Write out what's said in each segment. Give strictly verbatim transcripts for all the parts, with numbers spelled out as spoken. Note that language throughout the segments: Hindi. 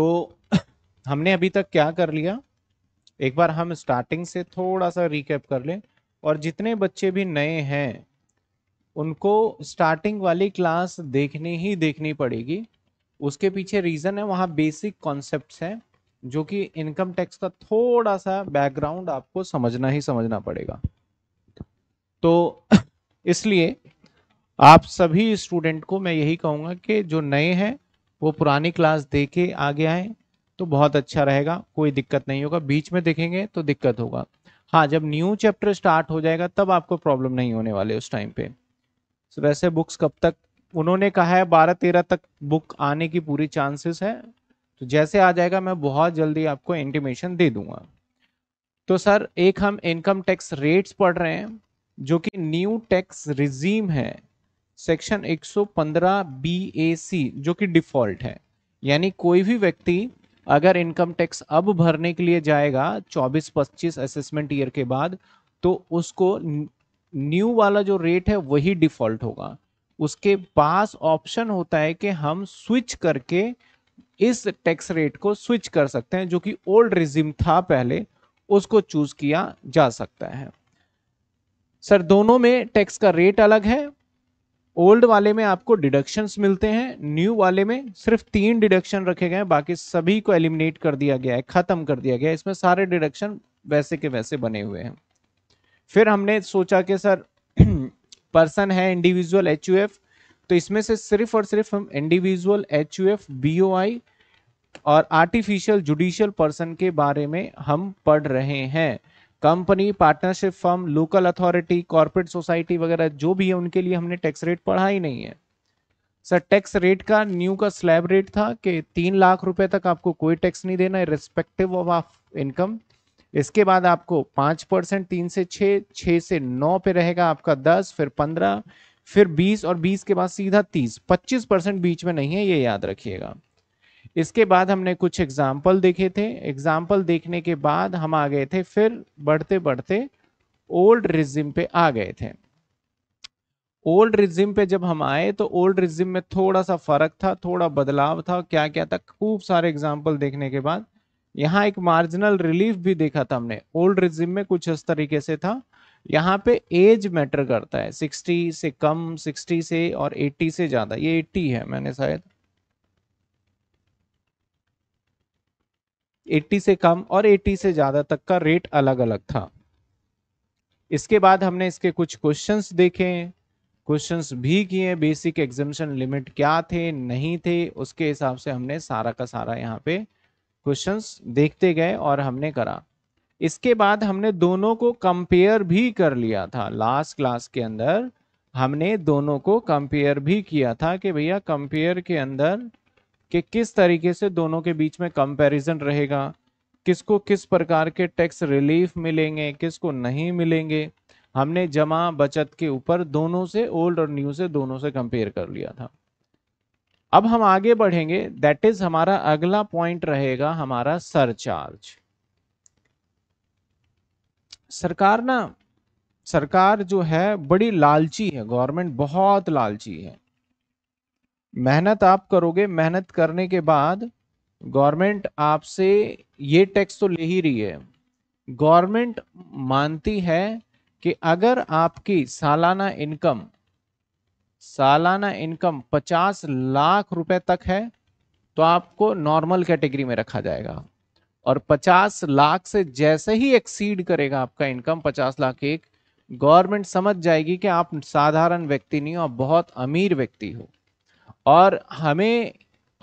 तो हमने अभी तक क्या कर लिया, एक बार हम स्टार्टिंग से थोड़ा सा रिकैप कर लें और जितने बच्चे भी नए हैं उनको स्टार्टिंग वाली क्लास देखनी ही देखनी पड़ेगी। उसके पीछे रीज़न है, वहाँ बेसिक कॉन्सेप्ट्स हैं जो कि इनकम टैक्स का थोड़ा सा बैकग्राउंड आपको समझना ही समझना पड़ेगा। तो इसलिए आप सभी स्टूडेंट को मैं यही कहूँगा कि जो नए हैं वो पुरानी क्लास देके आगे आएँ तो बहुत अच्छा रहेगा, कोई दिक्कत नहीं होगा। बीच में देखेंगे तो दिक्कत होगा। हाँ, जब न्यू चैप्टर स्टार्ट हो जाएगा तब आपको प्रॉब्लम नहीं होने वाले उस टाइम पे। so, वैसे बुक्स कब तक उन्होंने कहा है, बारह तेरह तक बुक आने की पूरी चांसेस है। तो जैसे आ जाएगा मैं बहुत जल्दी आपको इंटीमेशन दे दूंगा। तो सर एक हम इनकम टैक्स रेट्स पढ़ रहे हैं जो कि न्यू टैक्स रिजीम है, सेक्शन एक सौ पंद्रह बी ए सी जो कि डिफॉल्ट है। यानी कोई भी व्यक्ति अगर इनकम टैक्स अब भरने के लिए जाएगा चौबीस पच्चीस असेसमेंट ईयर के बाद तो उसको न्यू वाला जो रेट है वही डिफ़ॉल्ट होगा। उसके पास ऑप्शन होता है कि हम स्विच करके इस टैक्स रेट को स्विच कर सकते हैं, जो कि ओल्ड रिजिम था पहले, उसको चूज किया जा सकता है। सर दोनों में टैक्स का रेट अलग है, ओल्ड वाले में आपको डिडक्शंस मिलते हैं, न्यू वाले में सिर्फ तीन डिडक्शन रखे गए हैं, बाकी सभी को एलिमिनेट कर दिया गया है, खत्म कर दिया गया है। इसमें सारे डिडक्शन वैसे के वैसे बने हुए हैं। फिर हमने सोचा कि सर पर्सन है इंडिविजुअल एच यू एफ, तो इसमें से सिर्फ और सिर्फ हम individual H U F B O I और आर्टिफिशियल जुडिशियल पर्सन के बारे में हम पढ़ रहे हैं। Company, partnership firm, local authority, corporate society वगैरह जो भी है उनके लिए हमने टैक्स रेट पढ़ा ही नहीं है। सर टैक्स रेट का न्यू का स्लैब रेट था कि तीन लाख रुपए तक आपको कोई टैक्स नहीं देना है रिस्पेक्टिव ऑफ इनकम। इसके बाद आपको पाँच परसेंट तीन से छः छः से नौ पे रहेगा आपका दस, फिर पंद्रह, फिर बीस और बीस के बाद सीधा तीस। पच्चीस परसेंट बीच में नहीं है, ये याद रखिएगा। इसके बाद हमने कुछ एग्जाम्पल देखे थे। एग्जाम्पल देखने के बाद हम आ गए थे, फिर बढ़ते बढ़ते ओल्ड रिजिम पे आ गए थे। ओल्ड रिजिम पे जब हम आए तो ओल्ड रिजिम में थोड़ा सा फर्क था, थोड़ा बदलाव था। क्या क्या था, खूब सारे एग्जाम्पल देखने के बाद यहाँ एक मार्जिनल रिलीफ भी देखा था हमने। ओल्ड रिजिम में कुछ इस तरीके से था, यहाँ पे एज मैटर करता है, सिक्सटी से कम, सिक्सटी से और एट्टी से ज़्यादा। ये एट्टी है, मैंने शायद अस्सी से कम और अस्सी से ज़्यादा तक का रेट अलग अलग था। इसके बाद हमने इसके कुछ क्वेश्चंस देखे, क्वेश्चंस भी किए, बेसिक एग्जम्पशन लिमिट क्या थे नहीं थे, उसके हिसाब से हमने सारा का सारा यहाँ पे क्वेश्चंस देखते गए और हमने करा। इसके बाद हमने दोनों को कंपेयर भी कर लिया था, लास्ट क्लास के अंदर हमने दोनों को कंपेयर भी किया था कि भैया कंपेयर के अंदर कि किस तरीके से दोनों के बीच में कंपैरिजन रहेगा, किसको किस प्रकार के टैक्स रिलीफ मिलेंगे, किसको नहीं मिलेंगे। हमने जमा बचत के ऊपर दोनों से, ओल्ड और न्यू से, दोनों से कंपेयर कर लिया था। अब हम आगे बढ़ेंगे, दैट इज हमारा अगला पॉइंट रहेगा हमारा सरचार्ज। सरकार ना, सरकार जो है बड़ी लालची है, गवर्नमेंट बहुत लालची है। मेहनत आप करोगे, मेहनत करने के बाद गवर्नमेंट आपसे ये टैक्स तो ले ही रही है। गवर्नमेंट मानती है कि अगर आपकी सालाना इनकम सालाना इनकम पचास लाख रुपए तक है तो आपको नॉर्मल कैटेगरी में रखा जाएगा, और पचास लाख से जैसे ही एक्सीड करेगा आपका इनकम, पचास लाख एक, गवर्नमेंट समझ जाएगी कि आप साधारण व्यक्ति नहीं हो, आप बहुत अमीर व्यक्ति हो और हमें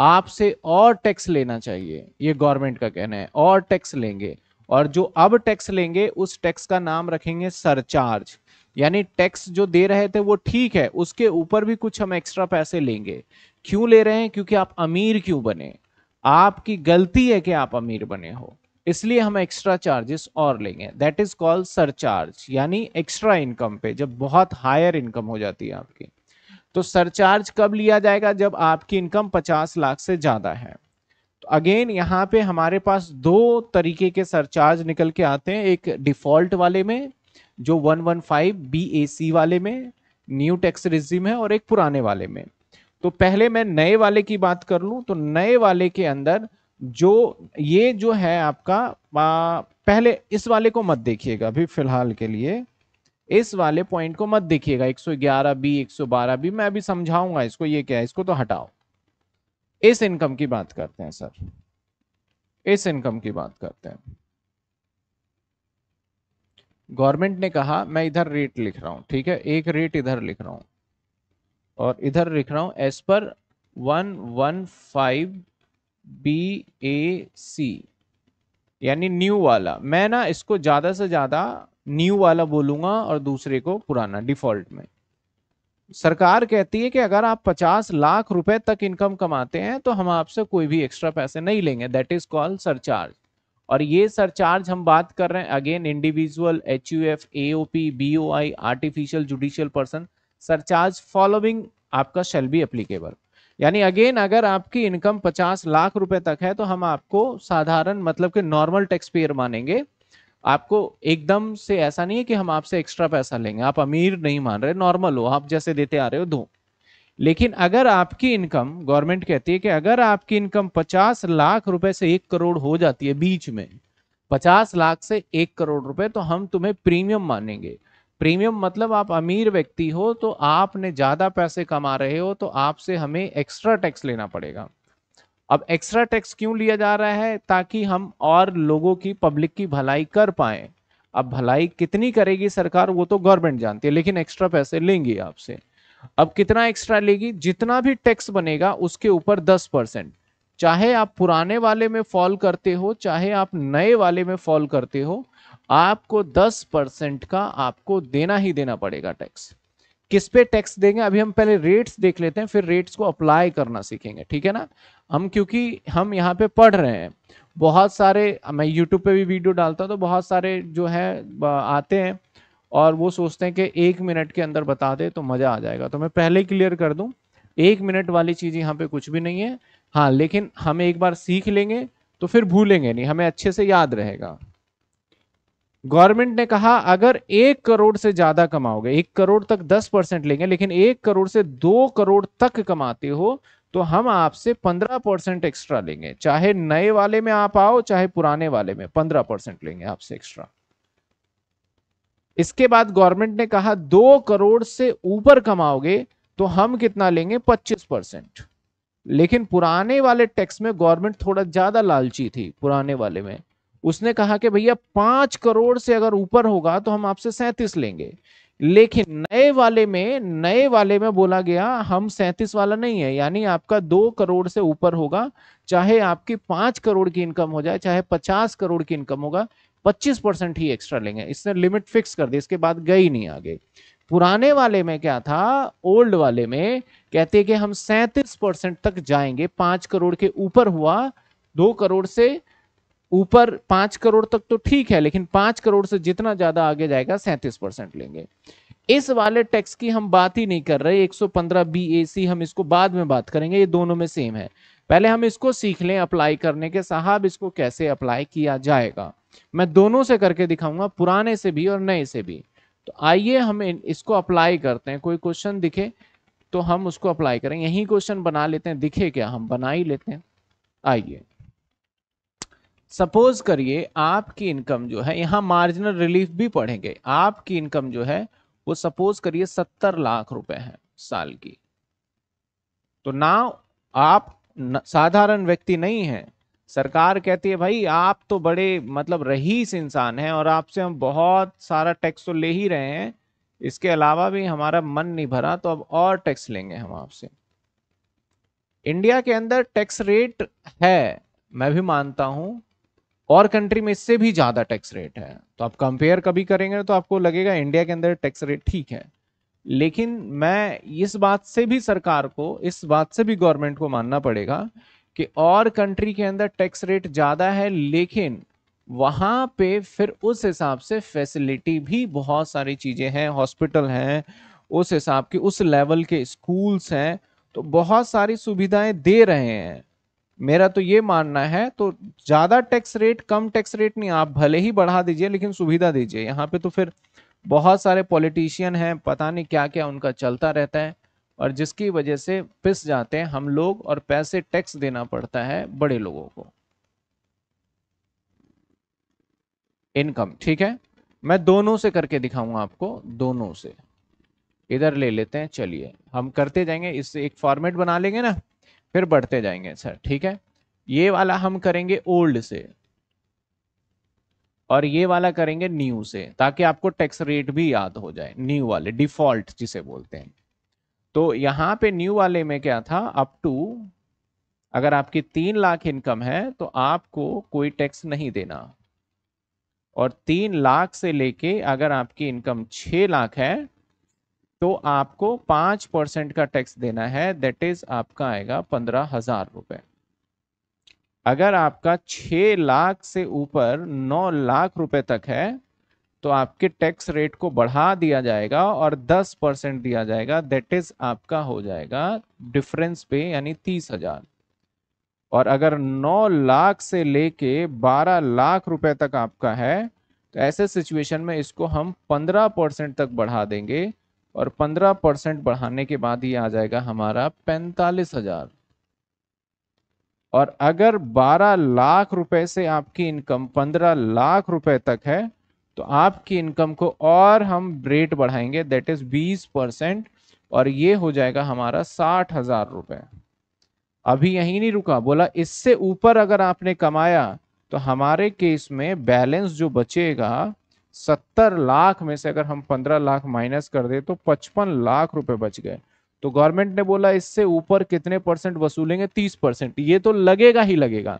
आपसे और टैक्स लेना चाहिए। ये गवर्नमेंट का कहना है, और टैक्स लेंगे। और जो अब टैक्स लेंगे उस टैक्स का नाम रखेंगे सरचार्ज। यानी टैक्स जो दे रहे थे वो ठीक है, उसके ऊपर भी कुछ हम एक्स्ट्रा पैसे लेंगे। क्यों ले रहे हैं, क्योंकि आप अमीर क्यों बने, आपकी गलती है कि आप अमीर बने हो, इसलिए हम एक्स्ट्रा चार्जेस और लेंगे। दैट इज कॉल्ड सरचार्ज, यानी एक्स्ट्रा इनकम पे, जब बहुत हायर इनकम हो जाती है आपकी। तो सरचार्ज कब लिया जाएगा, जब आपकी इनकम पचास लाख से ज़्यादा है। तो अगेन यहाँ पे हमारे पास दो तरीके के सरचार्ज निकल के आते हैं, एक डिफ़ॉल्ट वाले में जो एक सौ पंद्रह बीएसी वाले में न्यू टैक्स रिजिम है, और एक पुराने वाले में। तो पहले मैं नए वाले की बात कर लूँ। तो नए वाले के अंदर जो ये जो है आपका आ, पहले इस वाले को मत देखिएगा अभी फिलहाल के लिए, इस वाले पॉइंट को मत देखिएगा एक सौ ग्यारह बी एक सौ बारह बी, मैं अभी समझाऊंगा इसको ये क्या है, इसको तो हटाओ। इस इनकम की बात करते हैं सर, इस इनकम की बात करते हैं। गवर्नमेंट ने कहा, मैं इधर रेट लिख रहा हूं, ठीक है, एक रेट इधर लिख रहा हूं और इधर लिख रहा हूं एज पर one one five B A C, यानी न्यू वाला। मैं ना इसको ज्यादा से ज्यादा न्यू वाला बोलूंगा और दूसरे को पुराना डिफॉल्ट में। सरकार कहती है कि अगर आप पचास लाख रुपए तक इनकम कमाते हैं तो हम आपसे कोई भी एक्स्ट्रा पैसे नहीं लेंगे, दैट इज कॉल्ड सरचार्ज। और ये सरचार्ज हम बात कर रहे हैं again individual, H U F, A O P, B O I, artificial, judicial person, surcharge following आपका शैल बी एप्लीकेबल। यानी अगेन अगर आपकी इनकम पचास लाख रुपए तक है तो हम आपको साधारण मतलब कि नॉर्मल टैक्स पेयर मानेंगे, आपको एकदम से ऐसा नहीं है कि हम आपसे एक्स्ट्रा पैसा लेंगे, आप अमीर नहीं मान रहे, नॉर्मल हो, आप जैसे देते आ रहे हो दो। लेकिन अगर आपकी इनकम, गवर्नमेंट कहती है कि अगर आपकी इनकम पचास लाख रुपए से एक करोड़ हो जाती है, बीच में पचास लाख से एक करोड़ रुपए, तो हम तुम्हें प्रीमियम मानेंगे। प्रीमियम मतलब आप अमीर व्यक्ति हो तो आपने ज्यादा पैसे कमा रहे हो तो आपसे हमें एक्स्ट्रा टैक्स लेना पड़ेगा। अब एक्स्ट्रा टैक्स क्यों लिया जा रहा है? ताकि हम और लोगों की, पब्लिक की भलाई कर पाए। अब भलाई कितनी करेगी सरकार वो तो गवर्नमेंट जानती है, लेकिन एक्स्ट्रा पैसे लेंगी आपसे। अब कितना एक्स्ट्रा लेगी? जितना भी टैक्स बनेगा उसके ऊपर दस परसेंट, चाहे आप पुराने वाले में फॉल करते हो चाहे आप नए वाले में फॉल करते हो, आपको दस परसेंट का आपको देना ही देना पड़ेगा टैक्स। किस पे टैक्स देंगे? अभी हम पहले रेट्स देख लेते हैं, फिर रेट्स को अप्लाई करना सीखेंगे, ठीक है ना। हम क्योंकि हम यहाँ पे पढ़ रहे हैं, बहुत सारे मैं यूट्यूब पे भी वीडियो डालता हूँ तो बहुत सारे जो है आते हैं और वो सोचते हैं कि एक मिनट के अंदर बता दे तो मज़ा आ जाएगा। तो मैं पहले क्लियर कर दूँ, एक मिनट वाली चीज़ यहाँ पे कुछ भी नहीं है। हाँ, लेकिन हम एक बार सीख लेंगे तो फिर भूलेंगे नहीं, हमें अच्छे से याद रहेगा। गवर्नमेंट ने कहा अगर एक करोड़ से ज्यादा कमाओगे, एक करोड़ तक दस परसेंट लेंगे, लेकिन एक करोड़ से दो करोड़ तक कमाते हो तो हम आपसे पंद्रह परसेंट एक्स्ट्रा लेंगे, चाहे नए वाले में आप आओ चाहे पुराने वाले में, पंद्रह परसेंट लेंगे आपसे एक्स्ट्रा। इसके बाद गवर्नमेंट ने कहा दो करोड़ से ऊपर कमाओगे तो हम कितना लेंगे? पच्चीस परसेंट। लेकिन पुराने वाले टैक्स में गवर्नमेंट थोड़ा ज्यादा लालची थी, पुराने वाले में उसने कहा कि भैया पांच करोड़ से अगर ऊपर होगा तो हम आपसे सैंतीस लेंगे। लेकिन नए वाले में, नए वाले में बोला गया हम सैंतीस वाला नहीं है, यानी आपका दो करोड़ से ऊपर होगा, चाहे आपकी पांच करोड़ की इनकम हो जाए चाहे पचास करोड़ की इनकम होगा, पच्चीस परसेंट ही एक्स्ट्रा लेंगे। इसने लिमिट फिक्स कर दी, इसके बाद गई नहीं आगे। पुराने वाले में क्या था, ओल्ड वाले में कहते कि हम सैंतीस परसेंट तक जाएंगे, पांच करोड़ के ऊपर हुआ, दो करोड़ से ऊपर, पांच करोड़ तक तो ठीक है लेकिन पांच करोड़ से जितना ज्यादा आगे जाएगा सैंतीस परसेंट लेंगे। इस वाले टैक्स की हम बात ही नहीं कर रहे, एक सौ पंद्रह बी ए सी हम इसको बाद में बात करेंगे, ये दोनों में सेम है। पहले हम इसको सीख लें अप्लाई करने के, साहब इसको कैसे अप्लाई किया जाएगा, मैं दोनों से करके दिखाऊंगा, पुराने से भी और नए से भी। तो आइए हम इसको अप्लाई करते हैं, कोई क्वेश्चन दिखे तो हम उसको अप्लाई करें, यही क्वेश्चन बना लेते हैं, दिखे क्या हम बना ही लेते हैं। आइए सपोज करिए आपकी इनकम जो है, यहाँ मार्जिनल रिलीफ भी पढ़ेंगे, आपकी इनकम जो है वो सपोज करिए सत्तर लाख रुपए है साल की। तो ना आप साधारण व्यक्ति नहीं है, सरकार कहती है भाई आप तो बड़े मतलब रहीस इंसान हैं और आपसे हम बहुत सारा टैक्स तो ले ही रहे हैं, इसके अलावा भी हमारा मन नहीं भरा तो अब और टैक्स लेंगे हम आपसे। इंडिया के अंदर टैक्स रेट है, मैं भी मानता हूं, और कंट्री में इससे भी ज्यादा टैक्स रेट है, तो आप कंपेयर कभी करेंगे तो आपको लगेगा इंडिया के अंदर टैक्स रेट ठीक है। लेकिन मैं इस बात से भी सरकार को, इस बात से भी गवर्नमेंट को मानना पड़ेगा कि और कंट्री के अंदर टैक्स रेट ज़्यादा है, लेकिन वहाँ पे फिर उस हिसाब से फैसिलिटी भी बहुत सारी चीज़ें हैं, हॉस्पिटल हैं उस हिसाब के, उस लेवल के स्कूल्स हैं, तो बहुत सारी सुविधाएं दे रहे हैं, मेरा तो ये मानना है। तो ज़्यादा टैक्स रेट, कम टैक्स रेट नहीं, आप भले ही बढ़ा दीजिए लेकिन सुविधा दीजिए। यहाँ पे तो फिर बहुत सारे पॉलिटिशियन हैं, पता नहीं क्या क्या उनका चलता रहता है और जिसकी वजह से पिस जाते हैं हम लोग और पैसे टैक्स देना पड़ता है बड़े लोगों को। इनकम। ठीक है, मैं दोनों से करके दिखाऊंगा आपको, दोनों से। इधर ले लेते हैं, चलिए हम करते जाएंगे, इससे एक फॉर्मेट बना लेंगे ना, फिर बढ़ते जाएंगे सर। ठीक है, ये वाला हम करेंगे ओल्ड से और ये वाला करेंगे न्यू से, ताकि आपको टैक्स रेट भी याद हो जाए, न्यू वाले डिफॉल्ट जिसे बोलते हैं। तो यहाँ पे न्यू वाले में क्या था, अप टू अगर आपकी तीन लाख इनकम है तो आपको कोई टैक्स नहीं देना, और तीन लाख से लेके अगर आपकी इनकम छः लाख है तो आपको पाँच परसेंट का टैक्स देना है, दैट इज आपका आएगा पंद्रह हजार रुपये। अगर आपका छः लाख से ऊपर नौ लाख रुपए तक है तो आपके टैक्स रेट को बढ़ा दिया जाएगा और दस परसेंट दिया जाएगा, दैट इज आपका हो जाएगा डिफरेंस पे, यानी तीस हजार। और अगर नौ लाख से लेके बारह लाख रुपए तक आपका है तो ऐसे सिचुएशन में इसको हम पंद्रह परसेंट तक बढ़ा देंगे, और पंद्रह परसेंट बढ़ाने के बाद ये आ जाएगा हमारा पैंतालीस हजार। और अगर बारह लाख रुपए से आपकी इनकम पंद्रह लाख रुपए तक है तो आपकी इनकम को और हम रेट बढ़ाएंगे, दैट इज बीस परसेंट, और ये हो जाएगा हमारा साठ हजार रुपये। अभी यहीं नहीं रुका, बोला इससे ऊपर अगर आपने कमाया तो हमारे केस में बैलेंस जो बचेगा सत्तर लाख में से अगर हम पंद्रह लाख माइनस कर दे तो पचपन लाख रुपए बच गए। तो गवर्नमेंट ने बोला इससे ऊपर कितने परसेंट वसूलेंगे, तीस परसेंट। ये तो लगेगा ही लगेगा,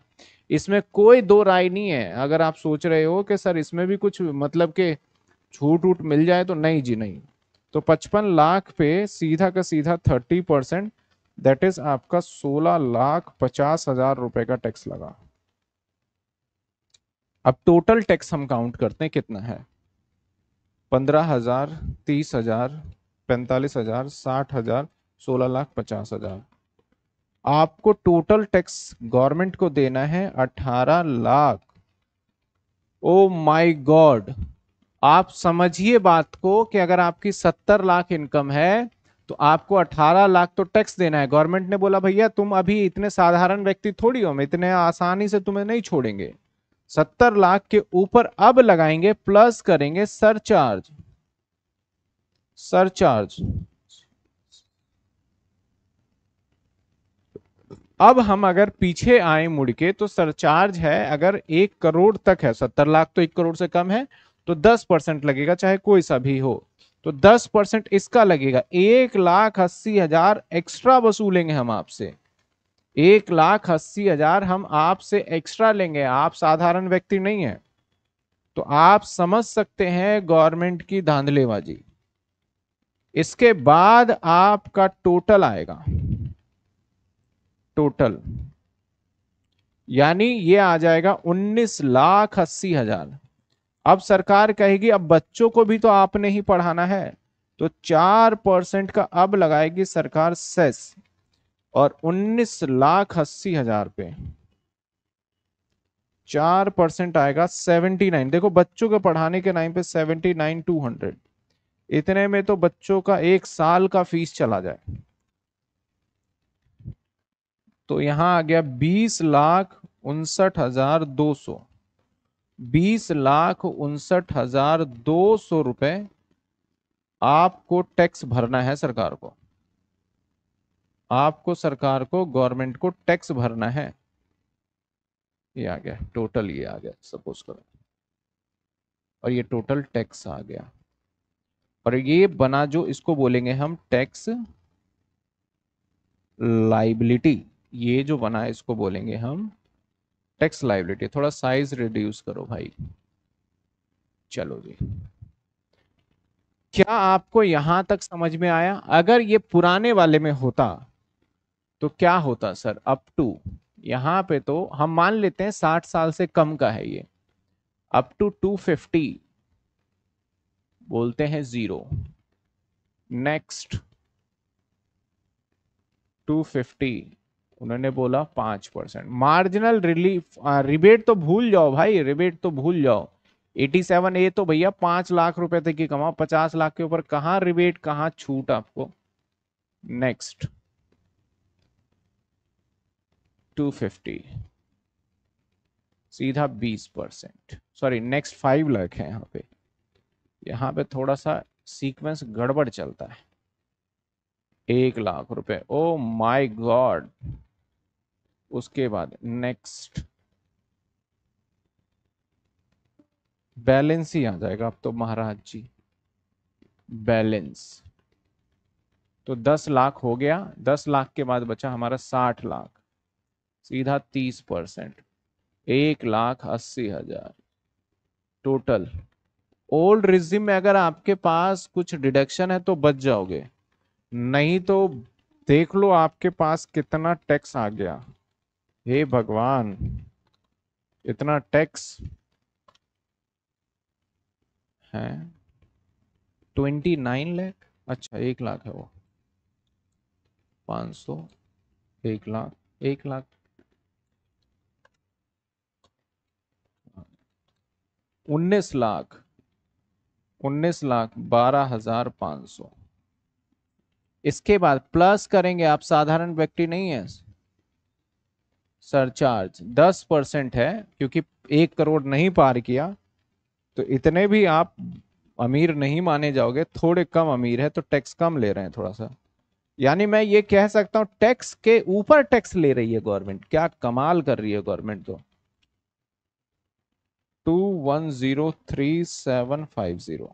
इसमें कोई दो राय नहीं है। अगर आप सोच रहे हो कि सर इसमें भी कुछ मतलब के छूट वूट मिल जाए तो नहीं जी नहीं। तो पचपन लाख पे सीधा का सीधा तीस परसेंट, दैट इज आपका सोलह लाख पचास हजार रुपए का टैक्स लगा। अब टोटल टैक्स हम काउंट करते हैं कितना है, पंद्रह हजार, तीस हजार, पैंतालीस हजार, साठ हजार, सोलह लाख पचास हजार। आपको टोटल टैक्स गवर्नमेंट को देना है अठारह लाख। ओ माय गॉड, आप समझिए बात को कि अगर आपकी सत्तर लाख इनकम है तो आपको अठारह लाख तो टैक्स देना है। गवर्नमेंट ने बोला भैया तुम अभी इतने साधारण व्यक्ति थोड़ी हो, हम इतने आसानी से तुम्हें नहीं छोड़ेंगे। सत्तर लाख के ऊपर अब लगाएंगे, प्लस करेंगे सरचार्ज। सरचार्ज अब हम अगर पीछे आए मुड़ के तो सरचार्ज है अगर एक करोड़ तक है, सत्तर लाख तो एक करोड़ से कम है तो दस परसेंट लगेगा, चाहे कोई सा भी हो। तो दस परसेंट इसका लगेगा, एक लाख अस्सी हजार एक्स्ट्रा वसूलेंगे हम आपसे। एक लाख अस्सी हजार हम आपसे एक्स्ट्रा लेंगे, आप साधारण व्यक्ति नहीं है। तो आप समझ सकते हैं गवर्नमेंट की धांधलेबाजी। इसके बाद आपका टोटल आएगा, टोटल यानी ये आ जाएगा उन्नीस लाख अस्सी हजार। अब सरकार कहेगी अब बच्चों को भी तो आपने ही पढ़ाना है, तो चार परसेंट का अब लगाएगी सरकार सेस, और उन्नीस लाख अस्सी हजार पे चार परसेंट आएगा सेवेंटी नाइन। देखो बच्चों के पढ़ाने के नाम पे सेवेंटी नाइन टू हंड्रेड, इतने में तो बच्चों का एक साल का फीस चला जाए। तो यहां आ गया बीस लाख उनसठ हजार दो सौ, बीस लाख उनसठ हजार दो सौ रुपए आपको टैक्स भरना है सरकार को, आपको सरकार को गवर्नमेंट को टैक्स भरना है। ये आ गया टोटल, ये आ गया सपोज करो, और ये टोटल टैक्स आ गया। और ये बना जो इसको बोलेंगे हम टैक्स लायबिलिटी, ये जो बना इसको बोलेंगे हम टैक्स लायबिलिटी। थोड़ा साइज रिड्यूस करो भाई, चलो जी। क्या आपको यहां तक समझ में आया? अगर ये पुराने वाले में होता तो क्या होता सर, अप टू यहां पे तो हम मान लेते हैं साठ साल से कम का है ये, अप टू टू फिफ्टी बोलते हैं जीरो। नेक्स्ट टू फिफ्टी उन्होंने बोला पांच परसेंट। मार्जिनल रिलीफ रिबेट तो भूल जाओ भाई, रिबेट तो भूल जाओ। सत्तासी ए तो भैया पांच लाख रुपए तक की कमाओ, पचास लाख के ऊपर कहां रिबेट कहां छूट आपको। नेक्स्ट टू फिफ्टी सीधा बीस percent, sorry next five lakh है। यहाँ पे यहाँ पे थोड़ा सा सीक्वेंस गड़बड़ चलता है। एक लाख रुपए, ओ माय गॉड। उसके बाद नेक्स्ट बैलेंस ही आ जाएगा अब तो महाराज जी, बैलेंस। तो दस लाख हो गया, दस लाख के बाद बचा हमारा साठ लाख, सीधा तीस परसेंट, एक लाख अस्सी हजार टोटल। ओल्ड रिज्यूम में अगर आपके पास कुछ डिडक्शन है तो बच जाओगे, नहीं तो देख लो आपके पास कितना टैक्स आ गया। हे भगवान, इतना टैक्स है, ट्वेंटी नाइन लाख। अच्छा एक लाख है वो, पाँच सौ, एक लाख, एक लाख उन्नीस लाख, उन्नीस लाख बारह हजार पाँच सौ। इसके बाद प्लस करेंगे, आप साधारण व्यक्ति नहीं है, सरचार्ज दस परसेंट है क्योंकि एक करोड़ नहीं पार किया, तो इतने भी आप अमीर नहीं माने जाओगे, थोड़े कम अमीर है तो टैक्स कम ले रहे हैं थोड़ा सा। यानी मैं ये कह सकता हूं टैक्स के ऊपर टैक्स ले रही है गवर्नमेंट। क्या कमाल कर रही है गवर्नमेंट। तो two one zero three seven five zero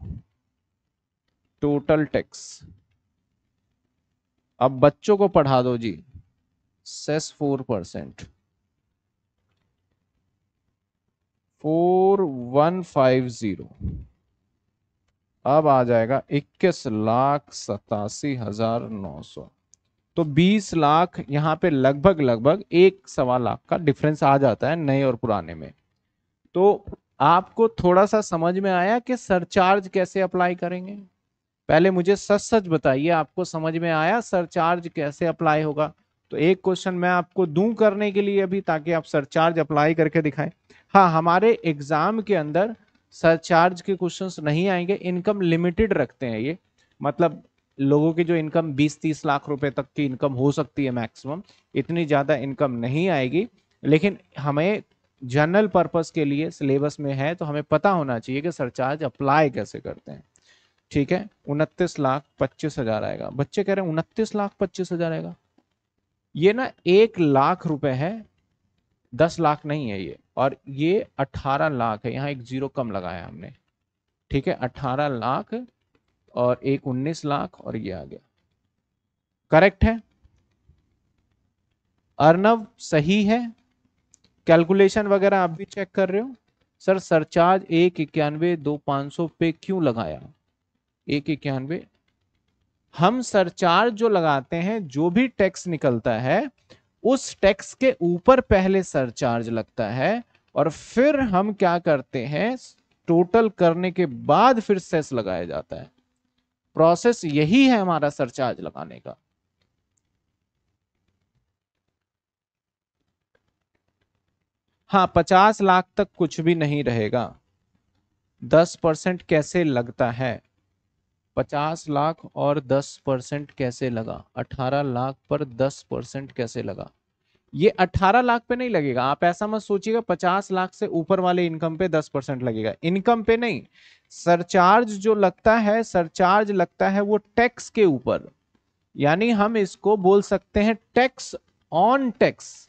total tax. अब बच्चों को पढ़ा दो जी, cess four percent, four one five zero, अब आ जाएगा इक्कीस लाख सतासी हजार नौ सौ। तो बीस लाख यहाँ पे लगभग लगभग एक सवा लाख का डिफरेंस आ जाता है नए और पुराने में। तो आपको थोड़ा सा समझ में आया कि सरचार्ज कैसे अप्लाई करेंगे। पहले मुझे सच सच बताइए आपको समझ में आया सरचार्ज कैसे अप्लाई होगा। तो एक क्वेश्चन मैं आपको दूं करने के लिए अभी, ताकि आप सरचार्ज अप्लाई करके दिखाएं। हाँ, हमारे एग्जाम के अंदर सरचार्ज के क्वेश्चंस नहीं आएंगे, इनकम लिमिटेड रखते हैं ये, मतलब लोगों की जो इनकम बीस तीस लाख रुपए तक की इनकम हो सकती है मैक्सिमम, इतनी ज़्यादा इनकम नहीं आएगी। लेकिन हमें जनरल पर्पस के लिए सिलेबस में है तो हमें पता होना चाहिए कि सरचार्ज अप्लाई कैसे करते हैं। ठीक है, उनतीस लाख पच्चीस हजार आएगा। बच्चे कह रहे हैं उनतीस लाख पच्चीस हजार आएगा, ये ना एक लाख रुपए है, दस लाख नहीं है ये, और ये अठारह लाख है, यहाँ एक जीरो कम लगाया हमने। ठीक है, अठारह लाख और एक उन्नीस लाख और ये आ गया। करेक्ट है अर्नव, सही है। कैलकुलेशन वगैरह आप भी चेक कर रहे हो। सर सरचार्ज एक इक्यानवे दो पाँच सौ पे क्यों लगाया? एक इक्यानवे, हम सरचार्ज जो लगाते हैं, जो भी टैक्स निकलता है उस टैक्स के ऊपर पहले सरचार्ज लगता है, और फिर हम क्या करते हैं, टोटल करने के बाद फिर सेस लगाया जाता है। प्रोसेस यही है हमारा सरचार्ज लगाने का। हाँ, पचास लाख तक कुछ भी नहीं रहेगा। दस परसेंट कैसे लगता है? पचास लाख और दस परसेंट कैसे लगा? अठारह लाख पर दस परसेंट कैसे लगा? ये अठारह लाख पे नहीं लगेगा, आप ऐसा मत सोचिएगा। पचास लाख से ऊपर वाले इनकम पे दस परसेंट लगेगा, इनकम पे नहीं। सरचार्ज जो लगता है, सरचार्ज लगता है वो टैक्स के ऊपर, यानी हम इसको बोल सकते हैं टैक्स ऑन टैक्स।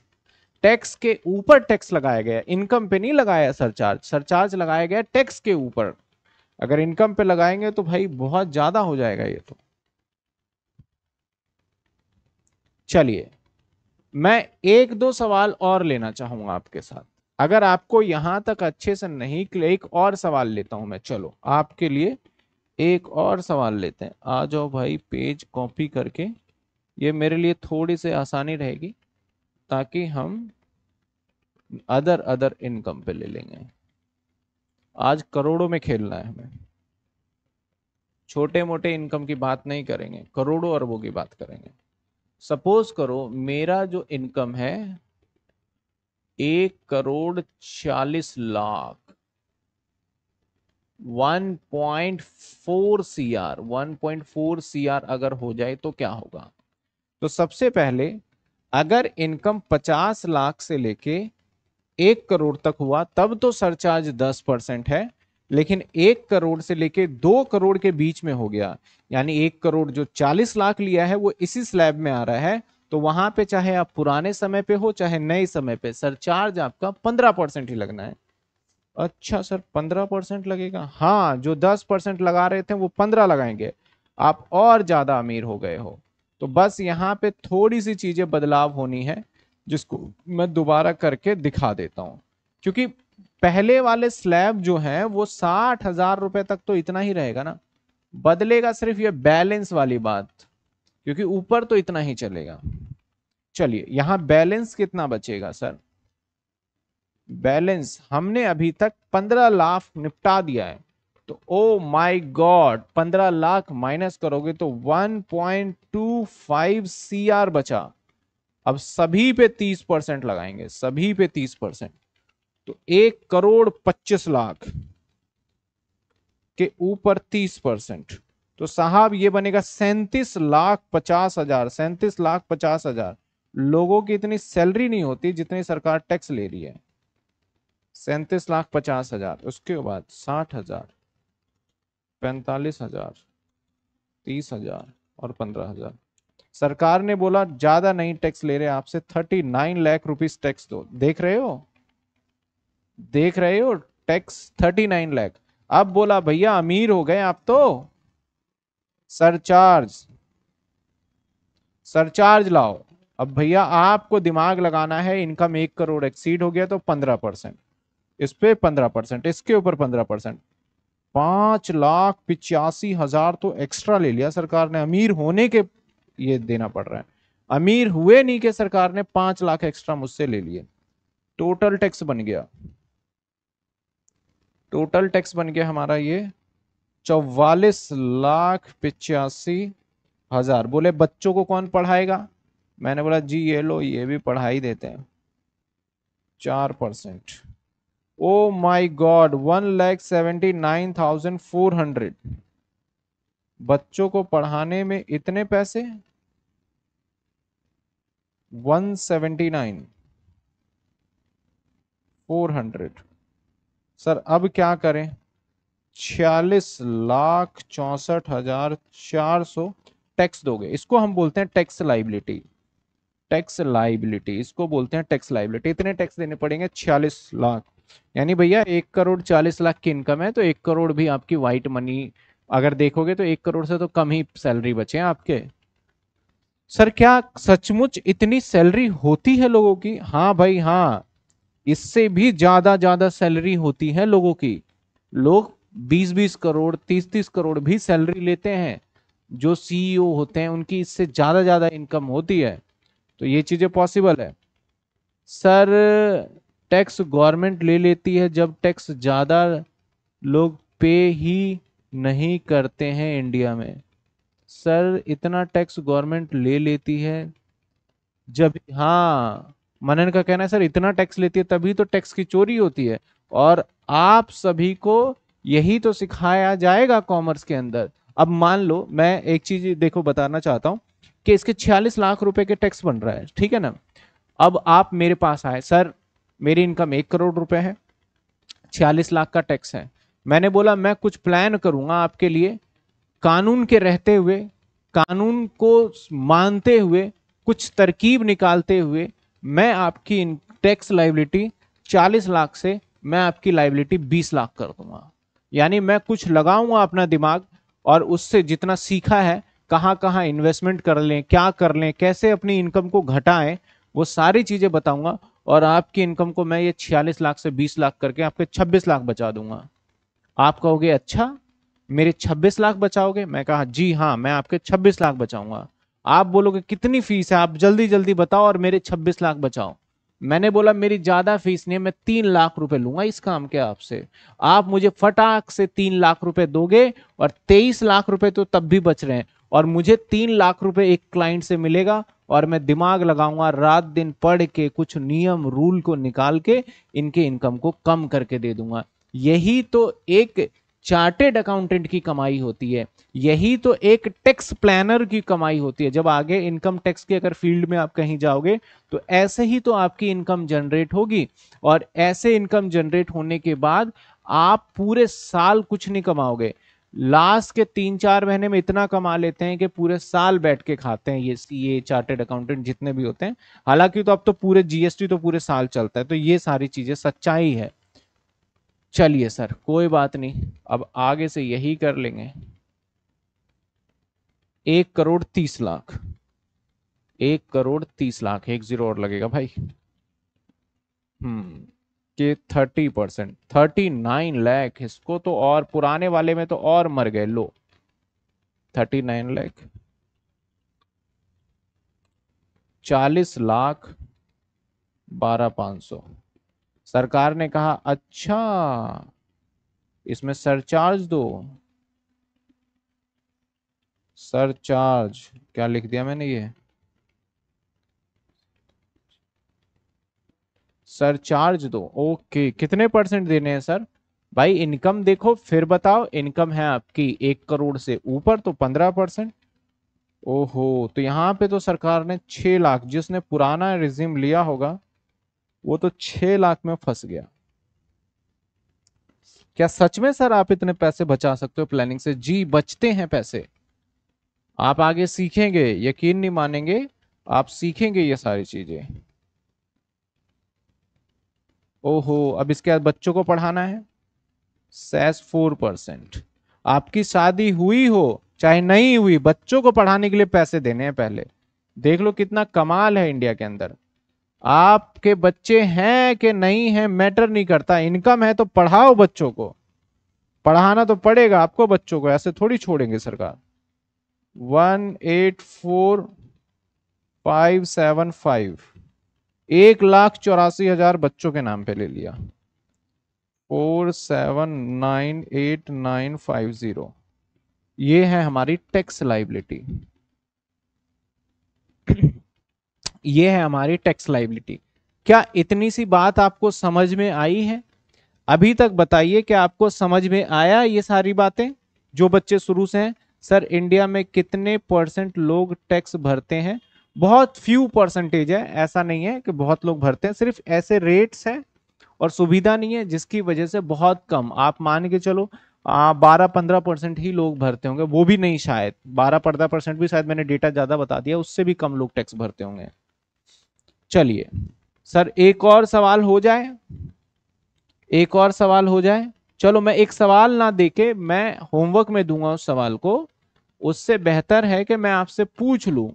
टैक्स के ऊपर टैक्स लगाया गया, इनकम पे नहीं लगाया सरचार्ज। सरचार्ज लगाया गया टैक्स के ऊपर। अगर इनकम पे लगाएंगे तो भाई बहुत ज्यादा हो जाएगा ये तो। चलिए, मैं एक दो सवाल और लेना चाहूंगा आपके साथ। अगर आपको यहां तक अच्छे से नहीं, एक और सवाल लेता हूं मैं। चलो आपके लिए एक और सवाल लेते हैं। आ जाओ भाई, पेज कॉपी करके, ये मेरे लिए थोड़ी सी आसानी रहेगी, ताकि हम अदर अदर इनकम पे ले लेंगे। आज करोड़ों में खेलना है हमें, छोटे मोटे इनकम की बात नहीं करेंगे, करोड़ों अरबों की बात करेंगे। सपोज करो मेरा जो इनकम है एक करोड़ चालीस lakh, one point four C R, one point four C R अगर हो जाए तो क्या होगा? तो सबसे पहले अगर इनकम पचास लाख से लेके एक करोड़ तक हुआ तब तो सरचार्ज दस परसेंट है, लेकिन एक करोड़ से लेके दो करोड़ के बीच में हो गया, यानी एक करोड़ जो चालीस लाख लिया है वो इसी स्लैब में आ रहा है, तो वहां पे चाहे आप पुराने समय पे हो चाहे नए समय पे सरचार्ज आपका पंद्रह परसेंट ही लगना है। अच्छा सर पंद्रह परसेंट लगेगा? हाँ, जो दस परसेंट लगा रहे थे वो पंद्रह लगाएंगे, आप और ज्यादा अमीर हो गए हो। तो बस यहाँ पे थोड़ी सी चीजें बदलाव होनी है, जिसको मैं दोबारा करके दिखा देता हूँ। क्योंकि पहले वाले स्लैब जो है वो साठ हजार रुपए तक तो इतना ही रहेगा ना, बदलेगा सिर्फ ये बैलेंस वाली बात, क्योंकि ऊपर तो इतना ही चलेगा। चलिए यहाँ बैलेंस कितना बचेगा सर? बैलेंस हमने अभी तक पंद्रह लाख निपटा दिया है, तो ओ माय गॉड पंद्रह लाख माइनस करोगे तो one point two five CR बचा। अब सभी पे तीस परसेंट लगाएंगे, सभी पे तीस परसेंट, तो एक करोड़ पच्चीस लाख के ऊपर तीस परसेंट, तो साहब ये बनेगा सैंतीस लाख पचास हजार। सैंतीस लाख पचास हजार लोगों की इतनी सैलरी नहीं होती जितनी सरकार टैक्स ले रही है। सैंतीस लाख पचास हजार उसके बाद साठ हजार पैंतालीस हजार तीस हजार और पंद्रह हजार। सरकार ने बोला ज्यादा नहीं टैक्स ले रहे आपसे, thirty nine lakh rupees tax दो। देख रहे हो देख रहे हो टैक्स थर्टी नाइन लाख। अब बोला भैया अमीर हो गए आप तो सरचार्ज सरचार्ज लाओ। अब भैया आपको दिमाग लगाना है, इनकम एक करोड़ एक्सीड हो गया तो पंद्रह परसेंट, इस पे पंद्रह परसेंट, इसके ऊपर पंद्रह परसेंट, पांच लाख पिचासी हजार तो एक्स्ट्रा ले लिया सरकार ने। अमीर होने के ये देना पड़ रहा है, अमीर हुए नहीं के सरकार ने पांच लाख एक्स्ट्रा मुझसे ले लिए। टोटल टैक्स बन गया टोटल टैक्स बन गया हमारा ये चौवालीस लाख पिचासी हजार। बोले बच्चों को कौन पढ़ाएगा? मैंने बोला जी ये लो, ये भी पढ़ाई देते हैं चार percent. Oh my god one lakh seventy nine thousand four hundred. बच्चों को पढ़ाने में इतने पैसे, one seventy nine four hundred. Sir अब क्या करें? छियालीस लाख चौसठ हजार चार सौ टैक्स दोगे। इसको हम बोलते हैं टैक्स लाइबिलिटी, टैक्स लाइबिलिटी इसको बोलते हैं टैक्स लाइबिलिटी। इतने टैक्स देने पड़ेंगे छियालीस लाख। यानी भैया एक करोड़ चालीस लाख की इनकम है तो एक करोड़ भी आपकी वाइट मनी अगर देखोगे तो एक करोड़ से तो कम ही सैलरी बचे आपके। सर क्या सचमुच इतनी सैलरी होती है लोगों की? हाँ भाई हाँ, इससे भी ज्यादा ज्यादा सैलरी होती है लोगों की। लोग बीस बीस करोड़ तीस तीस करोड़ भी सैलरी लेते हैं। जो सीईओ होते हैं उनकी इससे ज्यादा ज्यादा इनकम होती है। तो ये चीजें पॉसिबल है। सर टैक्स गवर्नमेंट ले लेती है जब टैक्स ज्यादा लोग पे ही नहीं करते हैं इंडिया में। सर इतना टैक्स गवर्नमेंट ले लेती है जब, हाँ मनन का कहना है सर इतना टैक्स लेती है तभी तो टैक्स की चोरी होती है। और आप सभी को यही तो सिखाया जाएगा कॉमर्स के अंदर। अब मान लो मैं एक चीज देखो बताना चाहता हूं कि इसके छियालीस लाख रुपए के टैक्स बन रहा है, ठीक है ना। अब आप मेरे पास आए, सर मेरी इनकम एक करोड़ रुपए है, छियालीस लाख का टैक्स है। मैंने बोला मैं कुछ प्लान करूंगा आपके लिए, कानून के रहते हुए, कानून को मानते हुए, कुछ तरकीब निकालते हुए मैं आपकी टैक्स लायबिलिटी चालीस लाख से मैं आपकी लायबिलिटी बीस लाख कर दूंगा। यानी मैं कुछ लगाऊंगा अपना दिमाग और उससे जितना सीखा है, कहाँ कहाँ इन्वेस्टमेंट कर लें, क्या कर लें, कैसे अपनी इनकम को घटाएं, वो सारी चीज़ें बताऊंगा। और आपकी इनकम को मैं ये छियालीस लाख से बीस लाख करके आपके छब्बीस लाख बचा दूंगा। आप कहोगे अच्छा मेरे छब्बीस लाख बचाओगे? मैं कहा जी हाँ, मैं आपके छब्बीस लाख बचाऊंगा। आप बोलोगे कितनी फीस है, आप जल्दी जल्दी बताओ और मेरे छब्बीस लाख बचाओ। मैंने बोला मेरी ज्यादा फीस नहीं है, मैं तीन लाख रुपए लूंगा इस काम के आपसे। आप मुझे फटाक से तीन लाख रुपए दोगे और तेईस लाख रुपए तो तब भी बच रहे हैं। और मुझे तीन लाख रुपए एक क्लाइंट से मिलेगा और मैं दिमाग लगाऊंगा, रात दिन पढ़ के कुछ नियम रूल को निकाल के इनके इनकम को कम करके दे दूंगा। यही तो एक चार्टेड अकाउंटेंट की कमाई होती है, यही तो एक टैक्स प्लानर की कमाई होती है। जब आगे इनकम टैक्स के अगर फील्ड में आप कहीं जाओगे तो ऐसे ही तो आपकी इनकम जनरेट होगी, और ऐसे इनकम जनरेट होने के बाद आप पूरे साल कुछ नहीं कमाओगे, लास्ट के तीन चार महीने में इतना कमा लेते हैं कि पूरे साल बैठ के खाते हैं ये ये चार्टेड अकाउंटेंट जितने भी होते हैं। हालांकि तो अब तो पूरे जीएसटी तो पूरे साल चलता है, तो ये सारी चीजें सच्चाई है। चलिए सर कोई बात नहीं, अब आगे से यही कर लेंगे। एक करोड़ तीस लाख एक करोड़ तीस लाख एक जीरो और लगेगा भाई। हम्म के thirty percent thirty nine lakh, इसको तो और पुराने वाले में तो और मर गए। लो थर्टी नाइन लाख, चालीस लाख, बारह पांच सौ। सरकार ने कहा अच्छा इसमें सरचार्ज दो, सरचार्ज क्या लिख दिया मैंने, ये सर चार्ज दो। ओके कितने परसेंट देने हैं सर? भाई इनकम देखो फिर बताओ। इनकम है आपकी एक करोड़ से ऊपर तो पंद्रह परसेंट। ओहो तो यहाँ पे तो सरकार ने छह लाख, जिसने पुराना रिज्यूम लिया होगा वो तो छह लाख में फंस गया। क्या सच में सर आप इतने पैसे बचा सकते हो प्लानिंग से? जी बचते हैं पैसे, आप आगे सीखेंगे, यकीन नहीं मानेंगे आप सीखेंगे ये सारी चीजें। ओहो अब इसके बाद बच्चों को पढ़ाना है। सैस चार परसेंट, आपकी शादी हुई हो चाहे नहीं हुई बच्चों को पढ़ाने के लिए पैसे देने हैं पहले। देख लो कितना कमाल है इंडिया के अंदर। आपके बच्चे हैं कि नहीं हैं मैटर नहीं करता, इनकम है तो पढ़ाओ बच्चों को, पढ़ाना तो पड़ेगा आपको बच्चों को, ऐसे थोड़ी छोड़ेंगे सरकार। One eight four five seven five, एक लाख चौरासी हजार बच्चों के नाम पे ले लिया। Four seven nine eight nine five zero, ये है हमारी टैक्स लायबिलिटी, ये है हमारी टैक्स लायबिलिटी। क्या इतनी सी बात आपको समझ में आई है अभी तक? बताइए क्या आपको समझ में आया ये सारी बातें? जो बच्चे शुरू से हैं सर इंडिया में कितने परसेंट लोग टैक्स भरते हैं? बहुत फ्यू परसेंटेज है, ऐसा नहीं है कि बहुत लोग भरते हैं, सिर्फ ऐसे रेट्स है और सुविधा नहीं है जिसकी वजह से बहुत कम, आप मान के चलो बारह पंद्रह परसेंट ही लोग भरते होंगे, वो भी नहीं शायद, बारह पंद्रह परसेंट भी शायद, मैंने डेटा ज्यादा बता दिया, उससे भी कम लोग टैक्स भरते होंगे। चलिए सर एक और सवाल हो जाए, एक और सवाल हो जाए। चलो मैं एक सवाल ना देके मैं होमवर्क में दूंगा उस सवाल को, उससे बेहतर है कि मैं आपसे पूछ लूं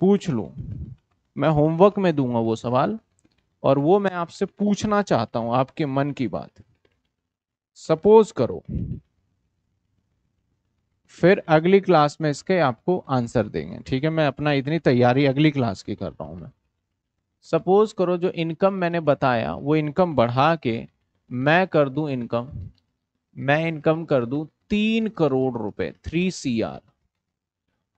पूछ लूं मैं होमवर्क में दूंगा वो सवाल, और वो मैं आपसे पूछना चाहता हूं आपके मन की बात। सपोज करो फिर अगली क्लास में इसके आपको आंसर देंगे, ठीक है? मैं अपना इतनी तैयारी अगली क्लास की कर रहा हूं मैं। सपोज करो जो इनकम मैंने बताया वो इनकम बढ़ा के मैं कर दूं इनकम मैं इनकम कर दूं तीन करोड़ रुपए, थ्री सी आर।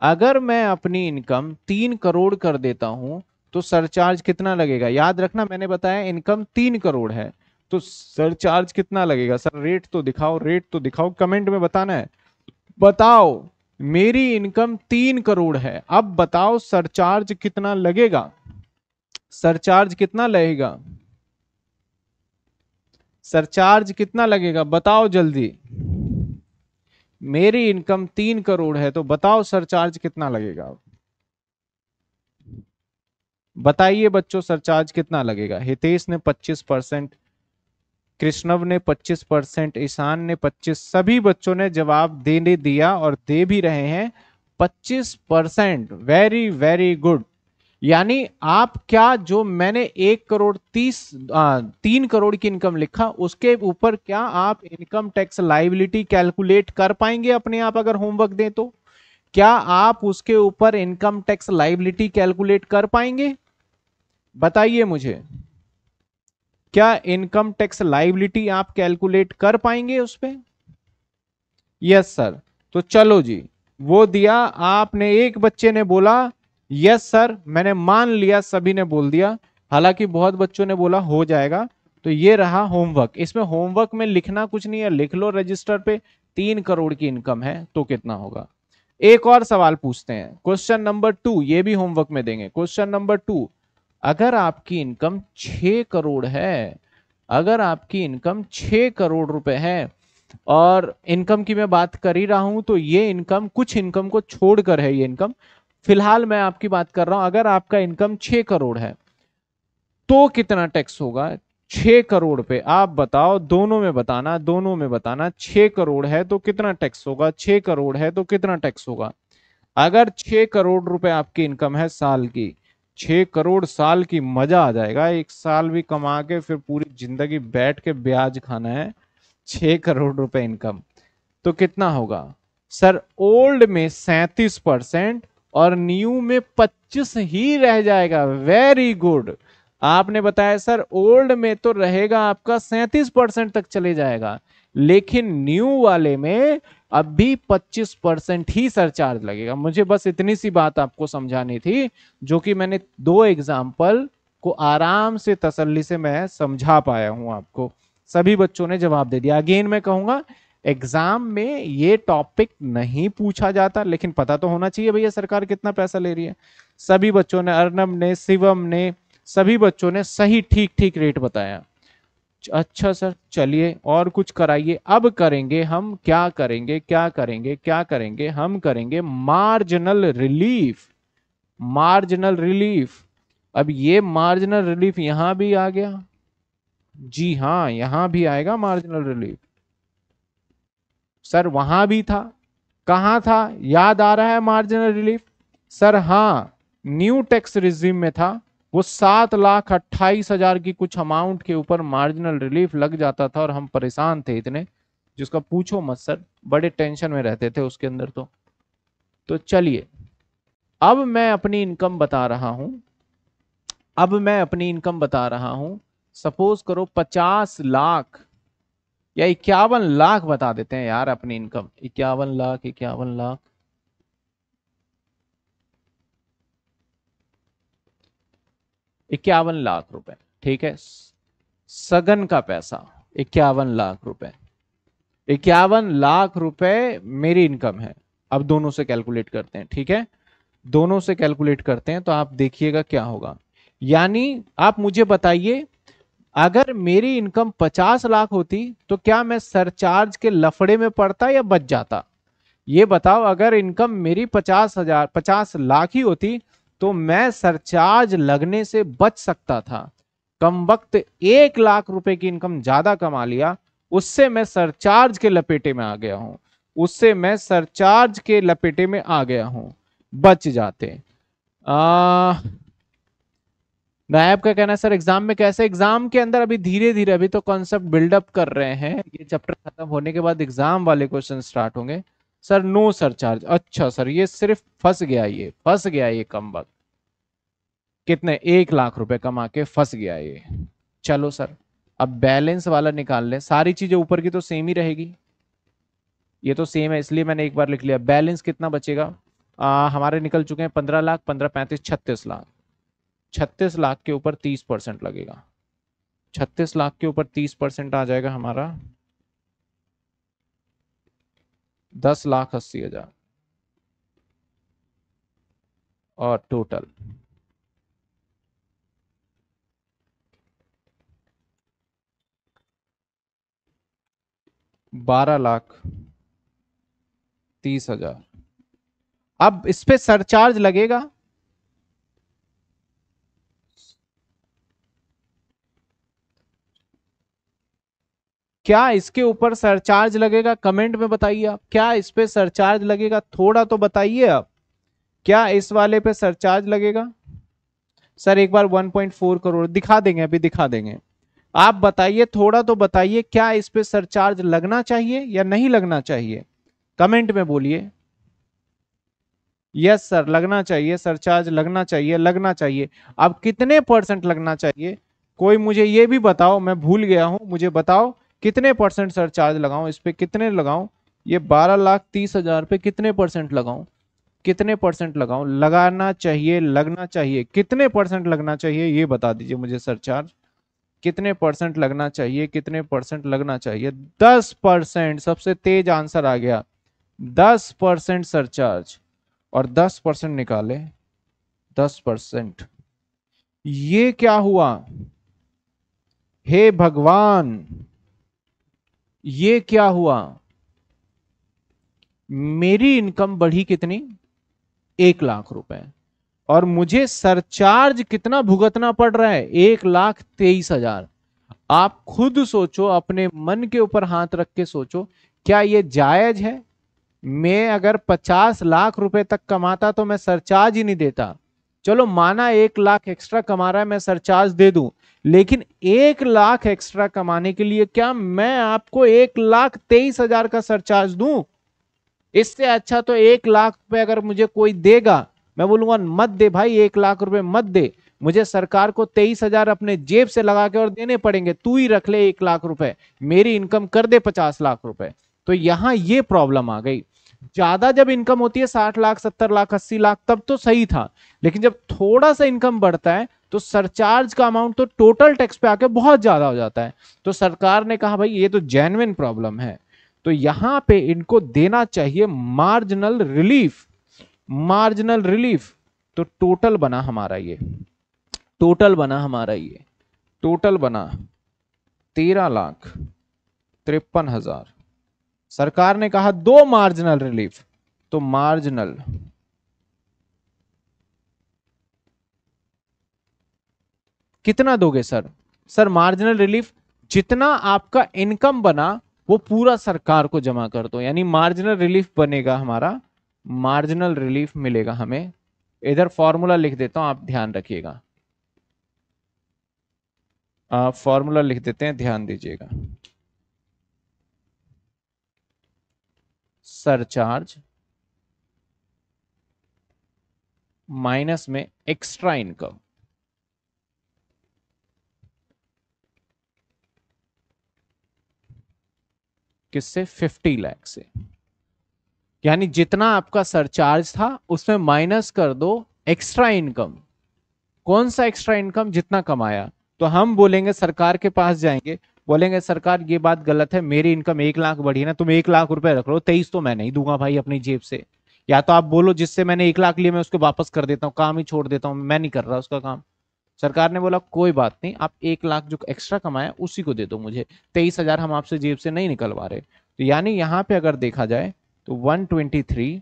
अगर मैं अपनी इनकम तीन करोड़ कर देता हूं तो सरचार्ज कितना लगेगा? याद रखना मैंने बताया इनकम तीन करोड़ है तो सरचार्ज कितना लगेगा? सर रेट तो दिखाओ, रेट तो दिखाओ, कमेंट में बताना है। बताओ मेरी इनकम तीन करोड़ है, अब बताओ सरचार्ज कितना लगेगा? सरचार्ज कितना लगेगा? सरचार्ज कितना लगेगा बताओ जल्दी। मेरी इनकम तीन करोड़ है तो बताओ सरचार्ज कितना लगेगा? बताइए बच्चों सरचार्ज कितना लगेगा? हितेश ने पच्चीस परसेंट, कृष्णव ने पच्चीस परसेंट, ईशान ने पच्चीस, सभी बच्चों ने जवाब देने दिया और दे भी रहे हैं पच्चीस परसेंट। Very very good. यानी आप क्या, जो मैंने एक करोड़ तीस आ, तीन करोड़ की इनकम लिखा उसके ऊपर क्या आप इनकम टैक्स लायबिलिटी कैलकुलेट कर पाएंगे अपने आप? अगर होमवर्क दें तो क्या आप उसके ऊपर इनकम टैक्स लायबिलिटी कैलकुलेट कर पाएंगे? बताइए मुझे, क्या इनकम टैक्स लायबिलिटी आप कैलकुलेट कर पाएंगे उस पर? Yes sir. तो चलो जी वो दिया आपने, एक बच्चे ने बोला यस yes, सर मैंने मान लिया, सभी ने बोल दिया, हालांकि बहुत बच्चों ने बोला हो जाएगा। तो ये रहा होमवर्क। इसमें होमवर्क में लिखना कुछ नहीं है, लिख लो रजिस्टर पे तीन करोड़ की इनकम है तो कितना होगा। एक और सवाल पूछते हैं, क्वेश्चन नंबर टू, ये भी होमवर्क में देंगे। क्वेश्चन नंबर टू, अगर आपकी इनकम छह करोड़ है, अगर आपकी इनकम छह करोड़ रुपए है, और इनकम की मैं बात कर ही रहा हूं तो ये इनकम कुछ इनकम को छोड़कर है, ये इनकम फिलहाल मैं आपकी बात कर रहा हूं। अगर आपका इनकम छह करोड़ है तो कितना टैक्स होगा छह करोड़ पे, आप बताओ, दोनों में बताना, दोनों में बताना। छह करोड़ है तो कितना टैक्स होगा, छह करोड़ है तो कितना टैक्स होगा। अगर छह करोड़ रुपए आपकी इनकम है साल की, छह करोड़ साल की, मजा आ जाएगा, एक साल भी कमा के फिर पूरी जिंदगी बैठ के ब्याज खाना है। छह करोड़ रुपए इनकम तो कितना होगा सर, ओल्ड में सैंतीस परसेंट और न्यू में पच्चीस ही रह जाएगा। वेरी गुड, आपने बताया सर ओल्ड में तो रहेगा आपका सैंतीस परसेंट तक चले जाएगा, लेकिन न्यू वाले में अभी पच्चीस परसेंट ही सरचार्ज लगेगा। मुझे बस इतनी सी बात आपको समझानी थी, जो कि मैंने दो एग्जाम्पल को आराम से तसल्ली से मैं समझा पाया हूं, आपको सभी बच्चों ने जवाब दे दिया। अगेन मैं कहूंगा एग्जाम में ये टॉपिक नहीं पूछा जाता, लेकिन पता तो होना चाहिए भैया सरकार कितना पैसा ले रही है। सभी बच्चों ने, अर्नब ने, शिवम ने, सभी बच्चों ने सही ठीक ठीक रेट बताया। अच्छा सर चलिए और कुछ कराइए। अब करेंगे हम क्या करेंगे क्या करेंगे क्या करेंगे हम करेंगे मार्जिनल रिलीफ। मार्जिनल रिलीफ, अब ये मार्जिनल रिलीफ यहां भी आ गया, जी हाँ यहां भी आएगा मार्जिनल रिलीफ। सर वहां भी था, कहाँ था, याद आ रहा है मार्जिनल रिलीफ सर? हाँ, न्यू टैक्स रिजीम में था, वो सात लाख अट्ठाईस हजार की कुछ अमाउंट के ऊपर मार्जिनल रिलीफ लग जाता था और हम परेशान थे इतने, जिसका पूछो मत सर, बड़े टेंशन में रहते थे उसके अंदर। तो तो चलिए अब मैं अपनी इनकम बता रहा हूं, अब मैं अपनी इनकम बता रहा हूं। सपोज करो पचास लाख या इक्यावन लाख बता देते हैं यार अपनी इनकम, इक्यावन लाख इक्यावन लाख इक्यावन लाख रुपए, ठीक है। सगन का पैसा इक्यावन लाख रुपए, इक्यावन लाख रुपए मेरी इनकम है। अब दोनों से कैलकुलेट करते हैं, ठीक है, दोनों से कैलकुलेट करते हैं तो आप देखिएगा क्या होगा। यानी आप मुझे बताइए, अगर मेरी इनकम पचास लाख होती तो क्या मैं सरचार्ज के लफड़े में पड़ता या बच जाता, ये बताओ। अगर इनकम मेरी पचास हजार पचास लाख ही होती तो मैं सरचार्ज लगने से बच सकता था। कमबख्त एक लाख रुपए की इनकम ज्यादा कमा लिया, उससे मैं सरचार्ज के लपेटे में आ गया हूं, उससे मैं सरचार्ज के लपेटे में आ गया हूं, बच जाते। आ, नायब का कहना है सर एग्जाम में कैसे, एग्जाम के अंदर अभी धीरे धीरे, अभी तो कॉन्सेप्ट बिल्डअप कर रहे हैं, ये चैप्टर खत्म होने के बाद एग्जाम वाले क्वेश्चन स्टार्ट होंगे सर। नो सरचार्ज, अच्छा सर ये सिर्फ फंस गया, ये फंस गया, ये कमबख्त कितने एक लाख रुपए कमा के फंस गया ये। चलो सर अब बैलेंस वाला निकाल लें, सारी चीजें ऊपर की तो सेम ही रहेगी, ये तो सेम है इसलिए मैंने एक बार लिख लिया। बैलेंस कितना बचेगा, आ, हमारे निकल चुके हैं पंद्रह लाख, पंद्रह पैंतीस छत्तीस लाख, छत्तीस लाख के ऊपर तीस परसेंट लगेगा, छत्तीस लाख के ऊपर तीस परसेंट आ जाएगा हमारा दस लाख अस्सी हजार और टोटल बारह लाख तीस हजार। अब इस पे सरचार्ज लगेगा, क्या इसके ऊपर सरचार्ज लगेगा, कमेंट में बताइए आप, क्या इस पे सरचार्ज लगेगा, थोड़ा तो बताइए आप, क्या इस वाले पे सरचार्ज लगेगा। सर एक बार एक पॉइंट चार करोड़ दिखा देंगे, अभी दिखा देंगे, आप बताइए, थोड़ा तो बताइए, क्या इस पे सरचार्ज लगना चाहिए या नहीं लगना चाहिए, कमेंट में बोलिए। यस सर लगना चाहिए, सरचार्ज लगना चाहिए, लगना चाहिए। अब कितने परसेंट लगना चाहिए, कोई मुझे ये भी बताओ, मैं भूल गया हूं, मुझे बताओ कितने परसेंट सरचार्ज लगाऊं, इस पे कितने लगाऊं, ये बारह लाख तीस हजार पे कितने परसेंट लगाऊं, कितने परसेंट लगाऊं, लगाना चाहिए, लगना चाहिए, कितने परसेंट लगना चाहिए ये बता दीजिए मुझे सरचार्ज। कितने परसेंट लगना चाहिए, कितने परसेंट लगना चाहिए? दस परसेंट। सबसे तेज आंसर आ गया दस परसेंट सरचार्ज। और दस परसेंट निकाले, दस परसेंट। ये क्या हुआ? हे भगवान, ये क्या हुआ? मेरी इनकम बढ़ी कितनी? एक लाख रुपए। और मुझे सरचार्ज कितना भुगतना पड़ रहा है? एक लाख तेईस हजार। आप खुद सोचो, अपने मन के ऊपर हाथ रख के सोचो, क्या ये जायज है? मैं अगर पचास लाख रुपए तक कमाता तो मैं सरचार्ज ही नहीं देता। चलो माना एक लाख एक्स्ट्रा कमा रहा है, मैं सरचार्ज दे दूं, लेकिन एक लाख एक्स्ट्रा कमाने के लिए क्या मैं आपको एक लाख तेईस हजार का सरचार्ज दूं? इससे अच्छा तो एक लाख रुपए अगर मुझे कोई देगा, मैं बोलूंगा मत दे भाई, एक लाख रुपए मत दे, मुझे सरकार को तेईस हजार अपने जेब से लगा के और देने पड़ेंगे, तू ही रख ले एक लाख रुपए, मेरी इनकम कर दे पचास लाख रुपए। तो यहाँ ये प्रॉब्लम आ गई। ज्यादा जब इनकम होती है साठ लाख, सत्तर लाख, अस्सी लाख, तब तो सही था, लेकिन जब थोड़ा सा इनकम बढ़ता है तो सरचार्ज का अमाउंट तो टोटल टैक्स पे आके बहुत ज्यादा हो जाता है। तो सरकार ने कहा भाई ये तो जेन्युइन प्रॉब्लम है, तो यहाँ पे इनको देना चाहिए मार्जिनल रिलीफ। मार्जिनल रिलीफ तो टोटल बना हमारा ये, टोटल बना हमारा ये, टोटल बना तेरह लाख तिरपन हजार। सरकार ने कहा दो मार्जिनल रिलीफ, तो मार्जिनल कितना दोगे सर? सर मार्जिनल रिलीफ जितना आपका इनकम बना वो पूरा सरकार को जमा कर दो, यानी मार्जिनल रिलीफ बनेगा हमारा, मार्जिनल रिलीफ मिलेगा हमें। इधर फॉर्मूला लिख देता हूं, आप ध्यान रखिएगा, आप फॉर्मूला लिख देते हैं, ध्यान दीजिएगा। सरचार्ज माइनस में एक्स्ट्रा इनकम, किससे? पचास लाख से। यानी जितना आपका सरचार्ज था उसमें माइनस कर दो एक्स्ट्रा इनकम। कौन सा एक्स्ट्रा इनकम? जितना कमाया। तो हम बोलेंगे सरकार के पास जाएंगे, बोलेंगे सरकार ये बात गलत है, मेरी इनकम एक लाख बढ़ी ना, तुम एक लाख रुपए रख लो, तेईस तो मैं नहीं दूंगा भाई अपनी जेब से। या तो आप बोलो जिससे मैंने एक लाख लिए मैं उसको वापस कर देता हूँ, काम ही छोड़ देता हूँ, मैं नहीं कर रहा उसका काम। सरकार ने बोला कोई बात नहीं, आप एक लाख जो एक्स्ट्रा कमाया उसी को दे दो मुझे, तेईस हजार हम आपसे जेब से नहीं निकलवा रहे। तो यानी यहाँ पे अगर देखा जाए तो एक सौ तेईस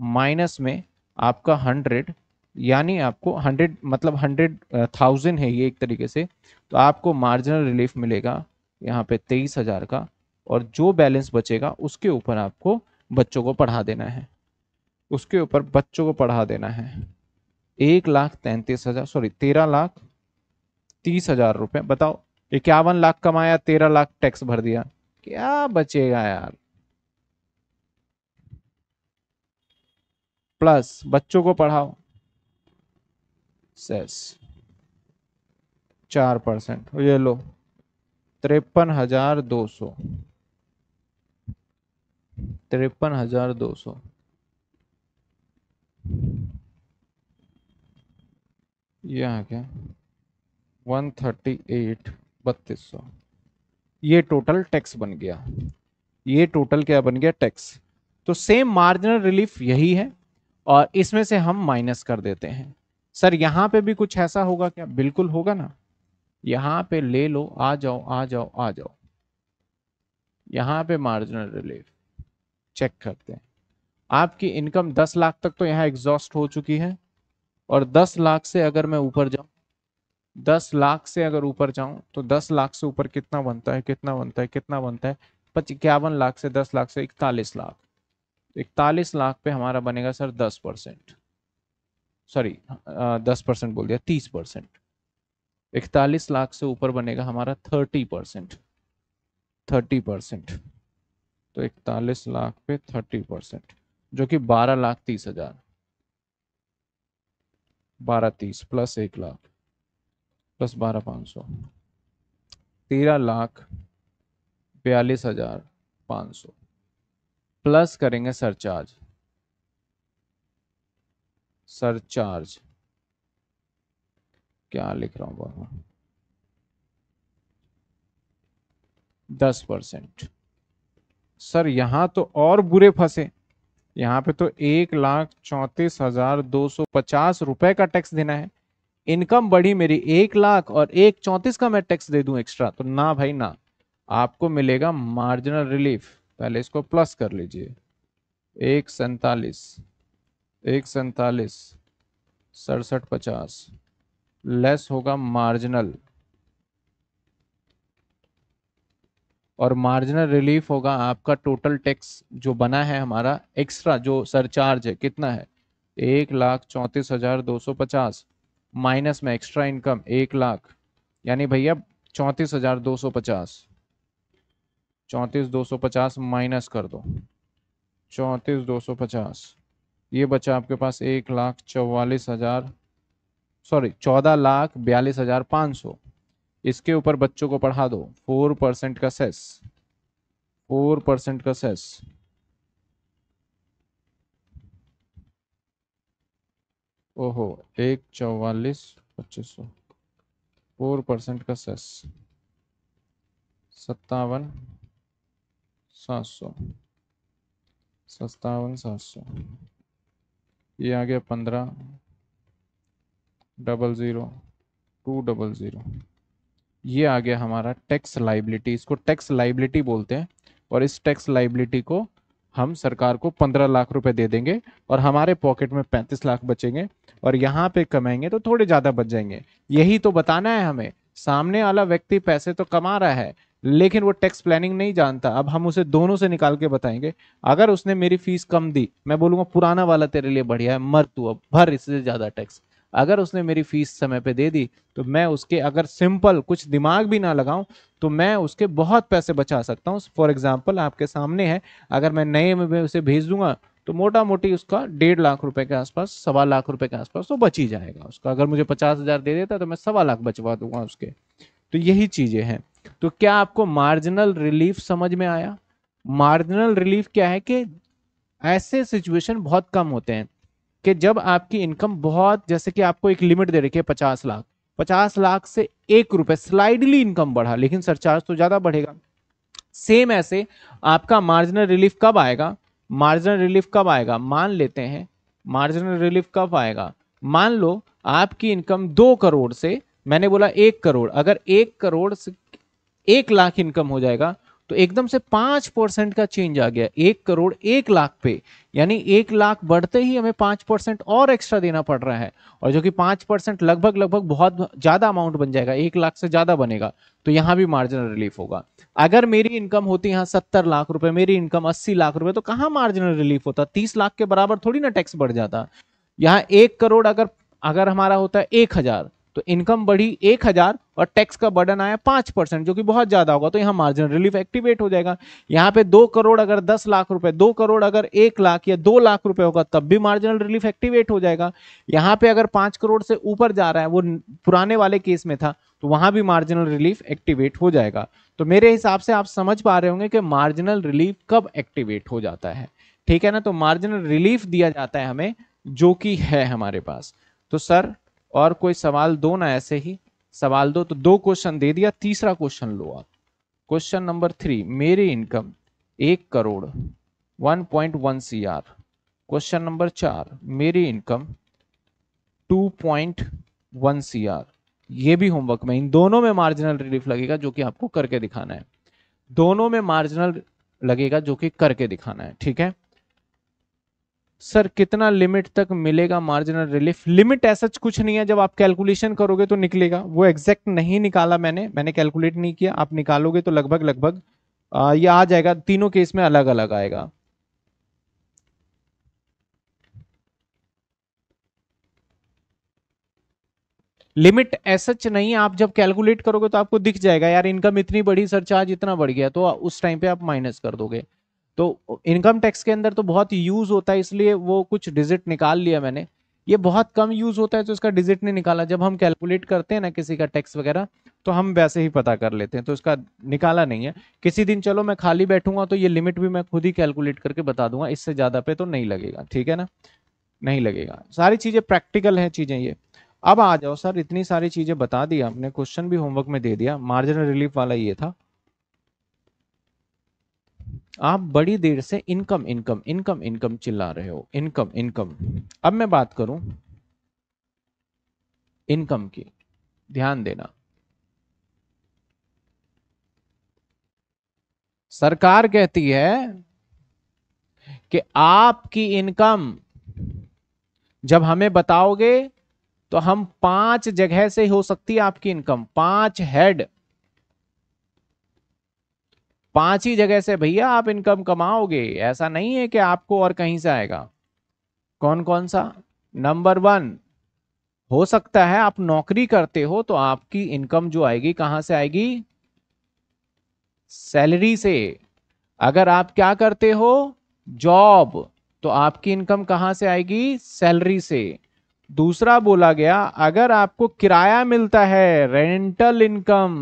माइनस में आपका हंड्रेड, यानी आपको हंड्रेड मतलब हंड्रेड थाउजेंड है ये एक तरीके से। तो आपको मार्जिनल रिलीफ मिलेगा यहाँ पे तेईस हजार का, और जो बैलेंस बचेगा उसके ऊपर आपको बच्चों को पढ़ा देना है, उसके ऊपर बच्चों को पढ़ा देना है। एक लाख तैंतीस हजार सॉरी तेरह लाख तीस हजार रुपये। बताओ इक्यावन लाख कमाया, तेरह लाख टैक्स भर दिया, क्या बचेगा यार? प्लस बच्चों को पढ़ाओ, सेस चार परसेंट, ये लो तिरपन हजार दो सौ तिरपन हजार दो सौ यहाँ क्या एक सौ अड़तीस, बत्तीस सौ। ये टोटल टैक्स बन गया, ये टोटल क्या बन गया? टैक्स। तो सेम मार्जिनल रिलीफ यही है, और इसमें से हम माइनस कर देते हैं। सर यहाँ पे भी कुछ ऐसा होगा क्या? बिल्कुल होगा ना। यहाँ पे ले लो, आ जाओ आ जाओ आ जाओ, यहाँ पे मार्जिनल रिलीफ चेक करते हैं। आपकी इनकम दस लाख तक तो यहाँ एग्जॉस्ट हो चुकी है, और दस लाख से अगर मैं ऊपर जाऊं, दस लाख से अगर ऊपर जाऊं तो दस लाख से ऊपर कितना बनता है, कितना बनता है, कितना बनता है? इक्यावन लाख से दस लाख से इकतालीस लाख। इकतालीस लाख पे हमारा बनेगा सर दस परसेंट, सॉरी दस परसेंट बोल दिया, तीस परसेंट। इकतालीस लाख से ऊपर बनेगा हमारा तीस परसेंट तीस परसेंट। तो इकतालीस लाख पे तीस परसेंट जो कि बारह लाख तीस हजार, बारह तीस प्लस एक लाख प्लस बारह पाँच सौ, तेरह लाख बयालीस हजार पाँच सौ, प्लस करेंगे सरचार्ज। सरचार्ज क्या लिख रहा हूँ? दस परसेंट। सर यहाँ तो और बुरे फंसे, यहाँ पे तो एक लाख चौंतीस हजार दो सौ पचास रुपए का टैक्स देना है। इनकम बढ़ी मेरी एक लाख और एक चौंतीस का मैं टैक्स दे दूं एक्स्ट्रा, तो ना भाई ना, आपको मिलेगा मार्जिनल रिलीफ। पहले इसको प्लस कर लीजिए, एक सैतालीस एक सैतालीस सड़सठ पचास, लेस होगा मार्जिनल, और मार्जिनल रिलीफ होगा आपका टोटल टैक्स जो बना है हमारा एक्स्ट्रा जो सरचार्ज है कितना है, एक लाख चौंतीस हजार दो सौ पचास माइनस में एक्स्ट्रा इनकम एक लाख, यानी भैया चौंतीस हजार दो सौ पचास चौंतीस दो सौ पचास माइनस कर दो, चौंतीस दो सौ पचास, ये बचा आपके पास एक लाख चौवालीस हजार सॉरी चौदह लाख बयालीस हजार पाँच सौ। इसके ऊपर बच्चों को पढ़ा दो, फोर परसेंट का सेस, फोर परसेंट का सेस, ओहो एक चौवालीस पच्चीस सौ, फोर परसेंट का सेस सत्तावन सात सौ, सत्तावन सात सौ, ये आ गया पंद्रह double zero two double zero, ये आ गया हमारा टैक्स लाइबिलिटी। इसको टैक्स लाइबिलिटी बोलते हैं, और इस टैक्स लाइबिलिटी को हम सरकार को पंद्रह लाख रुपए दे देंगे और हमारे पॉकेट में पैंतीस लाख बचेंगे, और यहाँ पे कमाएंगे तो थोड़े ज़्यादा बच जाएंगे। यही तो बताना है हमें, सामने वाला व्यक्ति पैसे तो कमा रहा है लेकिन वो टैक्स प्लानिंग नहीं जानता। अब हम उसे दोनों से निकाल के बताएंगे, अगर उसने मेरी फीस कम दी मैं बोलूँगा पुराना वाला तेरे लिए बढ़िया है, मर तू अब भर इससे ज़्यादा टैक्स। अगर उसने मेरी फीस समय पे दे दी तो मैं उसके, अगर सिंपल कुछ दिमाग भी ना लगाऊं तो मैं उसके बहुत पैसे बचा सकता हूं। फॉर एग्जांपल आपके सामने है, अगर मैं नए में उसे भेज दूंगा तो मोटा मोटी उसका डेढ़ लाख रुपए के आसपास, सवा लाख रुपए के आसपास तो बच ही जाएगा उसका। अगर मुझे पचास हज़ार दे देता तो मैं सवा लाख बचवा दूंगा उसके। तो यही चीज़ें हैं। तो क्या आपको मार्जिनल रिलीफ समझ में आया? मार्जिनल रिलीफ क्या है कि ऐसे सिचुएशन बहुत कम होते हैं कि जब आपकी इनकम बहुत, जैसे कि आपको एक लिमिट दे रखी है पचास लाख, पचास लाख से एक रुपए स्लाइडली इनकम बढ़ा लेकिन सरचार्ज तो ज्यादा बढ़ेगा। सेम ऐसे आपका मार्जिनल रिलीफ कब आएगा? मार्जिनल रिलीफ कब आएगा मान लेते हैं, मार्जिनल रिलीफ कब आएगा, मान लो आपकी इनकम दो करोड़ से, मैंने बोला एक करोड़, अगर एक करोड़ से एक लाख इनकम हो जाएगा तो एकदम से पांच परसेंट का चेंज आ गया, एक करोड़ एक लाख पे, यानी एक लाख बढ़ते ही हमें पांच परसेंट और एक्स्ट्रा देना पड़ रहा है, और जो कि पांच परसेंट लगभग लगभग बहुत ज्यादा अमाउंट बन जाएगा, एक लाख से ज्यादा बनेगा। तो यहाँ भी मार्जिनल रिलीफ होगा। अगर मेरी इनकम होती यहाँ सत्तर लाख रुपए, मेरी इनकम अस्सी लाख रुपए, तो कहाँ मार्जिनल रिलीफ होता? तीस लाख के बराबर थोड़ी ना टैक्स बढ़ जाता। यहाँ एक करोड़ अगर अगर हमारा होता है एक हजार तो इनकम बढ़ी एक हजार और टैक्स का बर्डन आया पांच परसेंट जो कि बहुत ज्यादा होगा, तो यहाँ मार्जिनल रिलीफ एक्टिवेट हो जाएगा। यहाँ पे दो करोड़ अगर दस लाख रुपए, दो करोड़ अगर एक लाख या दो लाख रुपए होगा तब भी मार्जिनल रिलीफ एक्टिवेट हो जाएगा। यहाँ पे अगर पांच करोड़ से ऊपर जा रहा है, वो पुराने वाले केस में था, तो वहां भी मार्जिनल रिलीफ एक्टिवेट हो जाएगा। तो मेरे हिसाब से आप समझ पा रहे होंगे कि मार्जिनल रिलीफ कब एक्टिवेट हो जाता है, ठीक है ना। तो मार्जिनल रिलीफ दिया जाता है हमें, जो कि है हमारे पास। तो सर और कोई सवाल दो ना, ऐसे ही सवाल दो, तो दो क्वेश्चन दे दिया, तीसरा क्वेश्चन लो आप। क्वेश्चन नंबर थ्री, मेरी इनकम एक crore one point one CR. Question number चार, मेरी income two point one CR. ये भी होमवर्क में, इन दोनों में मार्जिनल रिलीफ लगेगा जो कि आपको करके दिखाना है, दोनों में मार्जिनल लगेगा जो कि करके दिखाना है, ठीक है। सर कितना लिमिट तक मिलेगा मार्जिनल रिलीफ? लिमिट ऐसा कुछ नहीं है, जब आप कैलकुलेशन करोगे तो निकलेगा। वो एग्जैक्ट नहीं निकाला मैंने, मैंने कैलकुलेट नहीं किया, आप निकालोगे तो लगभग लगभग आ, ये आ जाएगा, तीनों केस में अलग अलग आएगा। लिमिट ऐसा नहीं है, आप जब कैलकुलेट करोगे तो आपको दिख जाएगा, यार इनकम इतनी बढ़ी, सरचार्ज इतना बढ़ गया, तो उस टाइम पे आप माइनस कर दोगे। तो इनकम टैक्स के अंदर तो बहुत यूज होता है, इसलिए वो कुछ डिजिट निकाल लिया मैंने, ये बहुत कम यूज होता है तो इसका डिजिट नहीं निकाला। जब हम कैलकुलेट करते हैं ना किसी का टैक्स वगैरह तो हम वैसे ही पता कर लेते हैं, तो इसका निकाला नहीं है। किसी दिन चलो मैं खाली बैठूंगा तो ये लिमिट भी मैं खुद ही कैलकुलेट करके बता दूंगा, इससे ज़्यादा पे तो नहीं लगेगा, ठीक है ना, नहीं लगेगा। सारी चीज़ें प्रैक्टिकल हैं चीज़ें ये। अब आ जाओ सर, इतनी सारी चीज़ें बता दी आपने, क्वेश्चन भी होमवर्क में दे दिया, मार्जिनल रिलीफ वाला ये था। आप बड़ी देर से इनकम इनकम इनकम इनकम चिल्ला रहे हो, इनकम इनकम। अब मैं बात करूं इनकम की, ध्यान देना। सरकार कहती है कि आपकी इनकम जब हमें बताओगे तो हम पांच जगह से हो सकती है आपकी इनकम, पांच हेड, पांच ही जगह से भैया आप इनकम कमाओगे। ऐसा नहीं है कि आपको और कहीं से आएगा। कौन कौन सा? नंबर वन, हो सकता है आप नौकरी करते हो तो आपकी इनकम जो आएगी कहां से आएगी? सैलरी से। अगर आप क्या करते हो? जॉब, तो आपकी इनकम कहां से आएगी? सैलरी से। दूसरा बोला गया अगर आपको किराया मिलता है, रेंटल इनकम,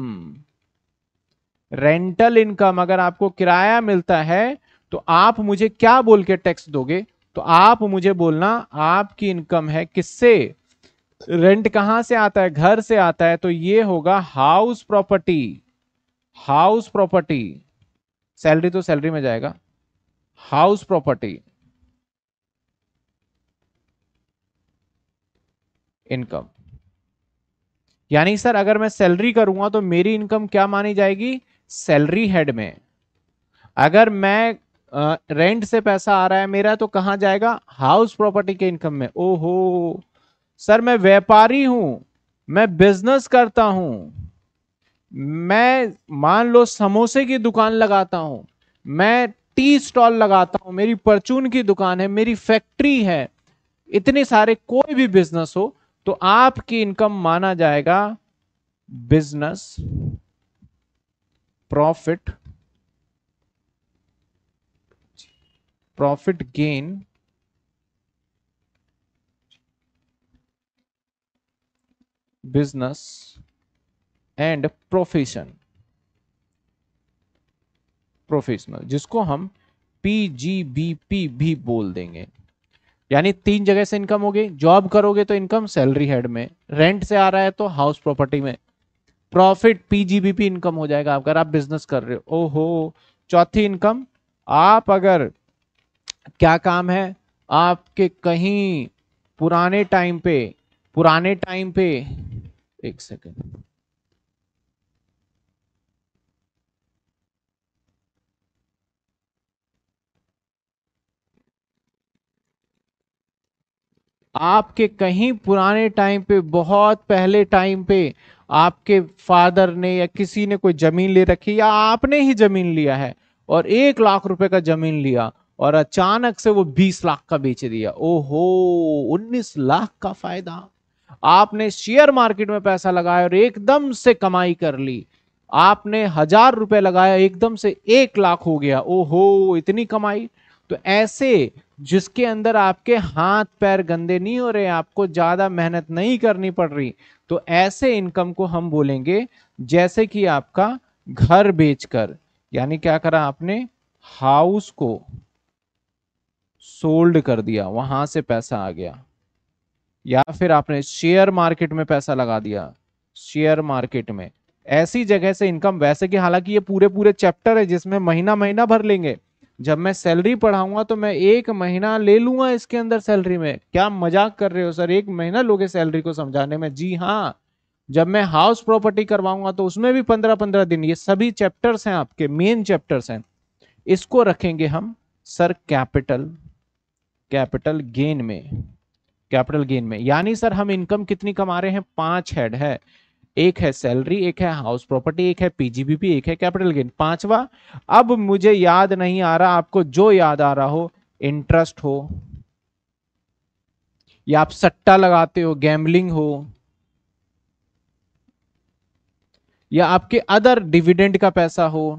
रेंटल इनकम अगर आपको किराया मिलता है तो आप मुझे क्या बोल के टैक्स दोगे? तो आप मुझे बोलना आपकी इनकम है किससे? रेंट कहां से आता है? घर से आता है, तो ये होगा house property, house property. Salary तो सैलरी में जाएगा, हाउस प्रॉपर्टी इनकम। यानी सर अगर मैं सैलरी करूंगा तो मेरी इनकम क्या मानी जाएगी? सैलरी हेड में। अगर मैं आ, रेंट से पैसा आ रहा है मेरा तो कहां जाएगा? हाउस प्रॉपर्टी के इनकम में। ओहो सर मैं व्यापारी हूं, मैं बिजनेस करता हूं, मैं मान लो समोसे की दुकान लगाता हूं, मैं टी स्टॉल लगाता हूं, मेरी परचून की दुकान है, मेरी फैक्ट्री है, इतने सारे कोई भी बिजनेस हो, तो आपकी इनकम माना जाएगा business profit, profit gain business and profession, professional, जिसको हम पी जी बी पी भी बोल देंगे। यानी तीन जगह से इनकम हो गई। जॉब करोगे तो इनकम सैलरी हेड में, रेंट से आ रहा है तो हाउस प्रॉपर्टी में, profit P G B P income हो जाएगा अगर आप बिजनेस कर रहे हो। ओहो चौथी इनकम, आप अगर क्या काम है आपके कहीं पुराने टाइम पे, पुराने टाइम पे एक सेकेंड, आपके कहीं पुराने टाइम पे, बहुत पहले टाइम पे आपके फादर ने या किसी ने कोई जमीन ले रखी या आपने ही जमीन लिया है और एक लाख रुपए का जमीन लिया और अचानक से वो बीस लाख का बेच दिया। ओहो उन्नीस लाख का फायदा। आपने शेयर मार्केट में पैसा लगाया और एकदम से कमाई कर ली, आपने हजार रुपए लगाया एकदम से एक लाख हो गया। ओहो इतनी कमाई। तो ऐसे जिसके अंदर आपके हाथ पैर गंदे नहीं हो रहे, आपको ज्यादा मेहनत नहीं करनी पड़ रही, तो ऐसे इनकम को हम बोलेंगे जैसे कि आपका घर बेचकर, यानी क्या करा आपने? हाउस को सोल्ड कर दिया, वहां से पैसा आ गया। या फिर आपने शेयर मार्केट में पैसा लगा दिया, शेयर मार्केट में, ऐसी जगह से इनकम। वैसे कि हालांकि ये पूरे पूरे चैप्टर है जिसमें महीना महीना भर लेंगे। जब मैं सैलरी पढ़ाऊंगा तो मैं एक महीना ले लूंगा इसके अंदर सैलरी में। क्या मजाक कर रहे हो सर, एक महीना लोगे सैलरी को समझाने में? जी हाँ। जब मैं हाउस प्रॉपर्टी करवाऊंगा तो उसमें भी पंद्रह पंद्रह दिन। ये सभी चैप्टर्स हैं आपके, मेन चैप्टर्स हैं। इसको रखेंगे हम सर कैपिटल, कैपिटल गेन में, कैपिटल गेन में। यानी सर हम इनकम कितनी कमा रहे हैं? पांच हेड है, एक है सैलरी, एक है हाउस प्रॉपर्टी, एक है पीजीबीपी, एक है कैपिटल गेन, पांचवा। अब मुझे याद नहीं आ रहा, आपको जो याद आ रहा हो, इंटरेस्ट हो या आप सट्टा लगाते हो, गैम्बलिंग हो, या आपके अदर डिविडेंड का पैसा हो,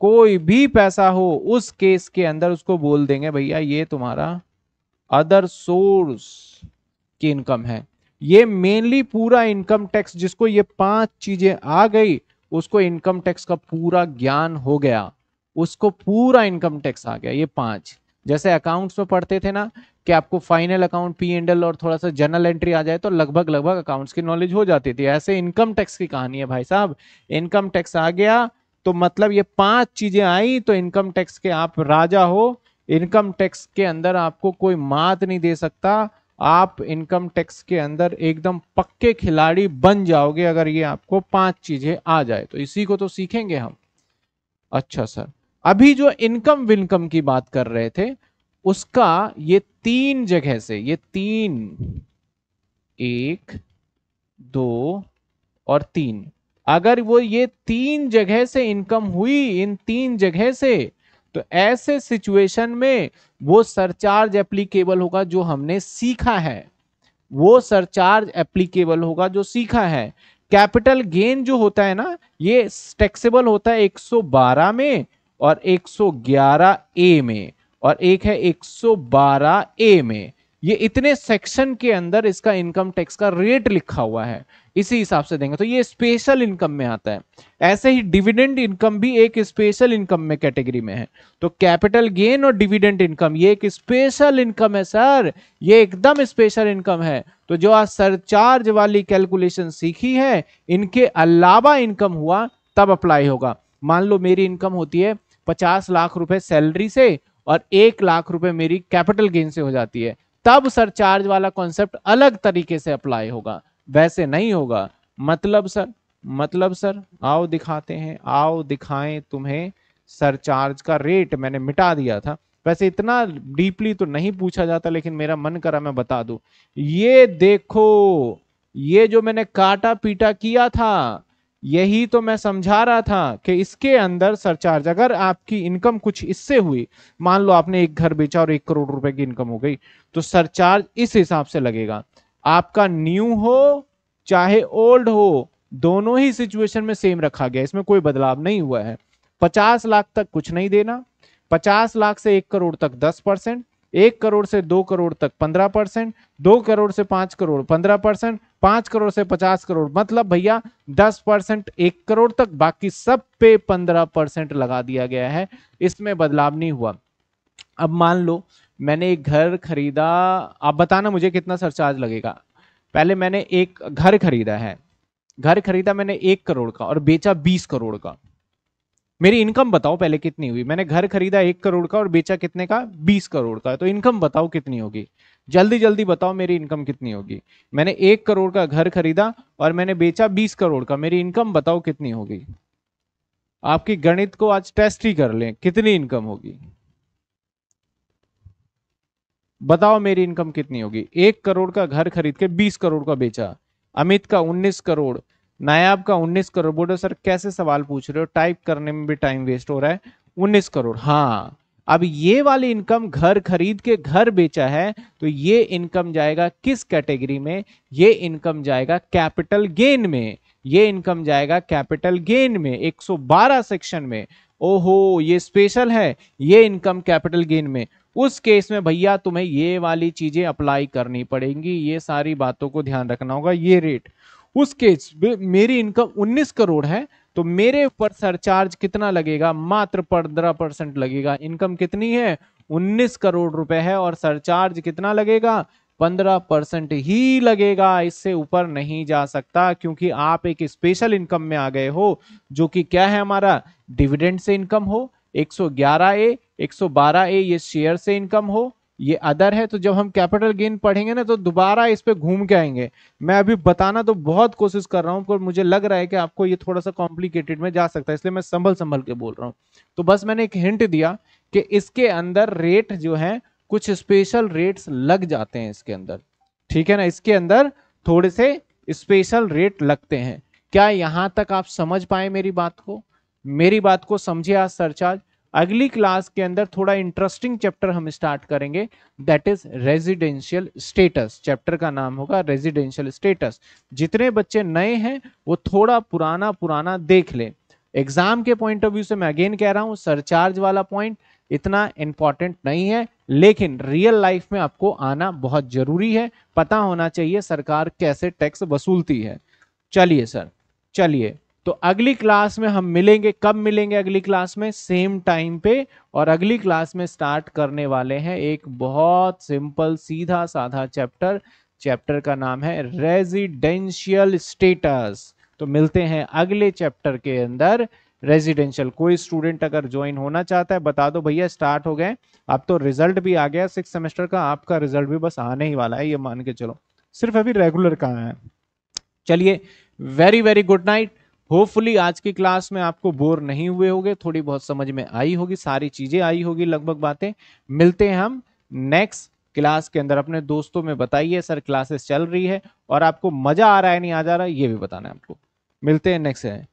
कोई भी पैसा हो, उस केस के अंदर उसको बोल देंगे भैया ये तुम्हारा अदर सोर्स की इनकम है। ये मेनली पूरा इनकम टैक्स, जिसको ये पांच चीजें आ गई उसको इनकम टैक्स का पूरा ज्ञान हो गया, उसको पूरा इनकम टैक्स आ गया। ये पांच, जैसे अकाउंट्स में पढ़ते थे ना कि आपको final account, P and L और थोड़ा सा जनरल एंट्री आ जाए तो लगभग लगभग अकाउंट्स की नॉलेज हो जाती थी। ऐसे इनकम टैक्स की कहानी है भाई साहब। इनकम टैक्स आ गया, तो मतलब ये पांच चीजें आई तो इनकम टैक्स के आप राजा हो। इनकम टैक्स के अंदर आपको कोई मात नहीं दे सकता, आप इनकम टैक्स के अंदर एकदम पक्के खिलाड़ी बन जाओगे अगर ये आपको पांच चीजें आ जाए तो। इसी को तो सीखेंगे हम। अच्छा सर, अभी जो इनकम विनकम की बात कर रहे थे उसका ये तीन जगह से, ये तीन, एक, दो और तीन, अगर वो ये तीन जगह से इनकम हुई, इन तीन जगह से, तो ऐसे सिचुएशन में वो सरचार्ज एप्लीकेबल होगा जो हमने सीखा है, वो सरचार्ज एप्लीकेबल होगा जो सीखा है। कैपिटल गेन जो होता है ना, ये टैक्सेबल होता है एक सौ बारह में और एक सौ ग्यारह ए में, और एक है एक सौ बारह ए में। ये इतने सेक्शन के अंदर इसका इनकम टैक्स का रेट लिखा हुआ है, इसी हिसाब से देंगे। तो ये स्पेशल इनकम में आता है। ऐसे ही डिविडेंड इनकम भी एक स्पेशल इनकम में कैटेगरी में है। तो कैपिटल गेन और डिविडेंड इनकम ये एक स्पेशल इनकम है सर, ये एकदम स्पेशल इनकम है। तो जो आज सरचार्ज वाली कैलकुलेशन सीखी है, इनके अलावा इनकम हुआ तब अप्लाई होगा। मान लो मेरी इनकम होती है पचास लाख रुपए सैलरी से और एक लाख रुपए मेरी कैपिटल गेन से हो जाती है, तब सरचार्ज वाला कॉन्सेप्ट अलग तरीके से अप्लाई होगा, वैसे नहीं होगा। मतलब सर, मतलब सर आओ दिखाते हैं, आओ दिखाएं तुम्हें सरचार्ज का रेट। मैंने मिटा दिया था, वैसे इतना डीपली तो नहीं पूछा जाता, लेकिन मेरा मन करा मैं बता दूं। ये देखो, ये जो मैंने काटा पीटा किया था, यही तो मैं समझा रहा था कि इसके अंदर सरचार्ज, अगर आपकी इनकम कुछ इससे हुई, मान लो आपने एक घर बेचा और एक करोड़ रुपए की इनकम हो गई, तो सरचार्ज इस हिसाब से लगेगा। आपका न्यू हो चाहे ओल्ड हो, दोनों ही सिचुएशन में सेम रखा गया, इसमें कोई बदलाव नहीं हुआ है। पचास लाख तक कुछ नहीं देना, पचास लाख से एक करोड़ तक दस परसेंट, एक करोड़ से दो करोड़ तक पंद्रह परसेंट, दो करोड़ से पांच करोड़ पंद्रह परसेंट, पांच करोड़ से पचास करोड़ मतलब भैया दस परसेंट एक करोड़ तक, बाकी सब पे पंद्रह परसेंट लगा दिया गया है, इसमें बदलाव नहीं हुआ। अब मान लो मैंने एक घर खरीदा, आप बताना मुझे कितना सरचार्ज लगेगा। पहले मैंने एक घर खरीदा है, घर खरीदा मैंने एक करोड़ का और बेचा बीस करोड़ का। मेरी इनकम बताओ पहले कितनी हुई। मैंने घर खरीदा एक करोड़ का और बेचा कितने का, बीस करोड़ का, तो इनकम बताओ कितनी होगी, जल्दी जल्दी बताओ मेरी इनकम कितनी होगी। मैंने एक करोड़ का घर खरीदा और मैंने बेचा बीस करोड़ का, मेरी इनकम बताओ कितनी होगी। आपकी गणित को आज टेस्ट ही कर लें, कितनी इनकम होगी बताओ, मेरी इनकम कितनी होगी। एक करोड़ का घर खरीद के बीस करोड़ का बेचा, अमित का उन्नीस करोड़, नायाब का उन्नीस करोड़। बोलो सर कैसे सवाल पूछ रहे हो, टाइप करने में भी टाइम वेस्ट हो रहा है। उन्नीस करोड़, हाँ। अब ये वाली इनकम घर खरीद के घर बेचा है, तो ये इनकम जाएगा किस कैटेगरी में, ये इनकम जाएगा कैपिटल गेन में, ये इनकम जाएगा कैपिटल गेन में एक सौ बारह सेक्शन में। ओहो ये स्पेशल है, ये इनकम कैपिटल गेन में। उस केस में भैया तुम्हें ये वाली चीजें अप्लाई करनी पड़ेंगी, ये सारी बातों को ध्यान रखना होगा, ये रेट। उस केस में मेरी इनकम उन्नीस करोड़ है तो मेरे पर सरचार्ज कितना लगेगा, मात्र पंद्रह परसेंट लगेगा। इनकम कितनी है, उन्नीस करोड़ रुपए है और सरचार्ज कितना लगेगा, पंद्रह परसेंट ही लगेगा, इससे ऊपर नहीं जा सकता, क्योंकि आप एक स्पेशल इनकम में आ गए हो जो कि क्या है हमारा, डिविडेंड से इनकम हो, एक सौ ग्यारह ए, एक सौ बारह ए ये शेयर से इनकम हो, ये अदर है। तो जब हम कैपिटल गेन पढ़ेंगे ना तो दोबारा इस पे घूम के आएंगे। मैं अभी बताना तो बहुत कोशिश कर रहा हूँ पर मुझे लग रहा है कि आपको ये थोड़ा सा कॉम्प्लिकेटेड में जा सकता है, इसलिए मैं संभल संभल के बोल रहा हूँ। तो बस मैंने एक हिंट दिया कि इसके अंदर रेट जो है, कुछ स्पेशल रेट्स लग जाते हैं इसके अंदर, ठीक है ना, इसके अंदर थोड़े से स्पेशल रेट लगते हैं। क्या यहाँ तक आप समझ पाए मेरी बात को, मेरी बात को समझे आज सरचार्ज। अगली क्लास के अंदर थोड़ा इंटरेस्टिंग चैप्टर हम स्टार्ट करेंगे, that is residential status. Chapter का नाम होगा रेजिडेंशियल स्टेटस। जितने बच्चे नए हैं वो थोड़ा पुराना पुराना देख लें। एग्जाम के पॉइंट ऑफ व्यू से मैं अगेन कह रहा हूँ, सरचार्ज वाला पॉइंट इतना इंपॉर्टेंट नहीं है, लेकिन रियल लाइफ में आपको आना बहुत जरूरी है, पता होना चाहिए सरकार कैसे टैक्स वसूलती है। चलिए सर, चलिए तो अगली क्लास में हम मिलेंगे। कब मिलेंगे अगली क्लास में, सेम टाइम पे, और अगली क्लास में स्टार्ट करने वाले हैं एक बहुत सिंपल सीधा साधा चैप्टर। चैप्टर का नाम है रेजिडेंशियल स्टेटस। तो मिलते हैं अगले चैप्टर के अंदर, रेजिडेंशियल। कोई स्टूडेंट अगर ज्वाइन होना चाहता है बता दो भैया स्टार्ट हो गए, अब तो रिजल्ट भी आ गया सिक्स सेमेस्टर का, आपका रिजल्ट भी बस आने ही वाला है ये मान के चलो, सिर्फ अभी रेगुलर का है। चलिए very very good night, hopefully आज की क्लास में आपको बोर नहीं हुए होंगे, थोड़ी बहुत समझ में आई होगी, सारी चीजें आई होगी लगभग बातें। मिलते हैं हम नेक्स्ट क्लास के अंदर, अपने दोस्तों में बताइए सर क्लासेस चल रही है और आपको मजा आ रहा है नहीं आ जा रहा है ये भी बताना है आपको। मिलते हैं नेक्स्ट है।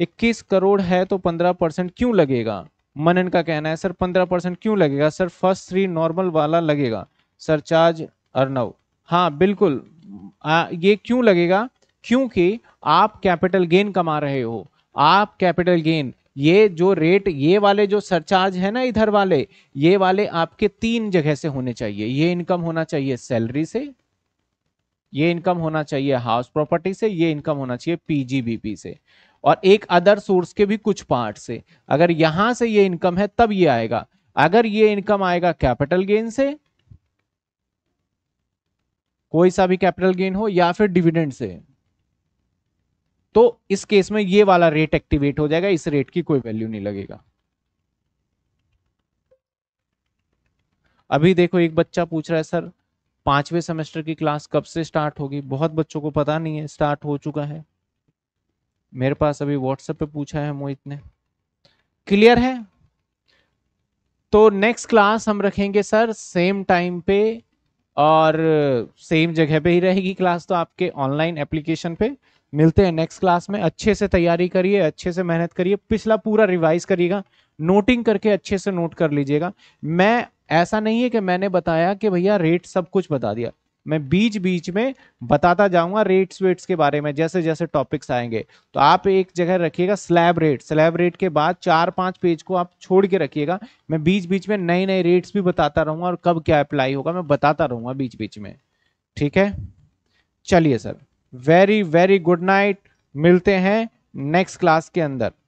इक्कीस करोड़ है तो पंद्रह परसेंट क्यों लगेगा, मनन का कहना है सर पंद्रह परसेंट क्यों लगेगा सर, फर्स्ट थ्री नॉर्मल वाला लगेगा सर चार्ज अर्नव। हाँ बिल्कुल आ, ये क्यों लगेगा, क्योंकि आप कैपिटल गेन कमा रहे हो। आप कैपिटल गेन ये जो रेट ये वाले जो सरचार्ज है ना इधर वाले ये वाले आपके तीन जगह से होने चाहिए। ये इनकम होना चाहिए सैलरी से, ये इनकम होना चाहिए हाउस प्रॉपर्टी से, ये इनकम होना चाहिए पीजीबीपी से और एक अदर सोर्स के भी कुछ पार्ट से। अगर यहां से ये इनकम है तब ये आएगा। अगर ये इनकम आएगा कैपिटल गेन से, कोई सा भी कैपिटल गेन हो या फिर डिविडेंड से, तो इस केस में ये वाला रेट एक्टिवेट हो जाएगा, इस रेट की कोई वैल्यू नहीं लगेगा। अभी देखो एक बच्चा पूछ रहा है सर पांचवें सेमेस्टर की क्लास कब से स्टार्ट होगी, बहुत बच्चों को पता नहीं है स्टार्ट हो चुका है। मेरे पास अभी व्हाट्सएप पे पूछा है मोहित ने। क्लियर है, तो नेक्स्ट क्लास हम रखेंगे सर सेम टाइम पे और सेम जगह पे ही रहेगी क्लास, तो आपके ऑनलाइन एप्लीकेशन पे। मिलते हैं नेक्स्ट क्लास में, अच्छे से तैयारी करिए, अच्छे से मेहनत करिए, पिछला पूरा रिवाइज करिएगा, नोटिंग करके अच्छे से नोट कर लीजिएगा। मैं ऐसा नहीं है कि मैंने बताया कि भैया रेट सब कुछ बता दिया, मैं बीच बीच में बताता जाऊंगा रेट्स वेट्स के बारे में जैसे जैसे टॉपिक्स आएंगे। तो आप एक जगह रखिएगा स्लैब रेट, स्लैब रेट के बाद चार पांच पेज को आप छोड़ के रखिएगा, मैं बीच बीच में नए नए रेट्स भी बताता रहूंगा और कब क्या अप्लाई होगा मैं बताता रहूंगा बीच बीच में, ठीक है। चलिए sir very very good night, मिलते हैं नेक्स्ट क्लास के अंदर।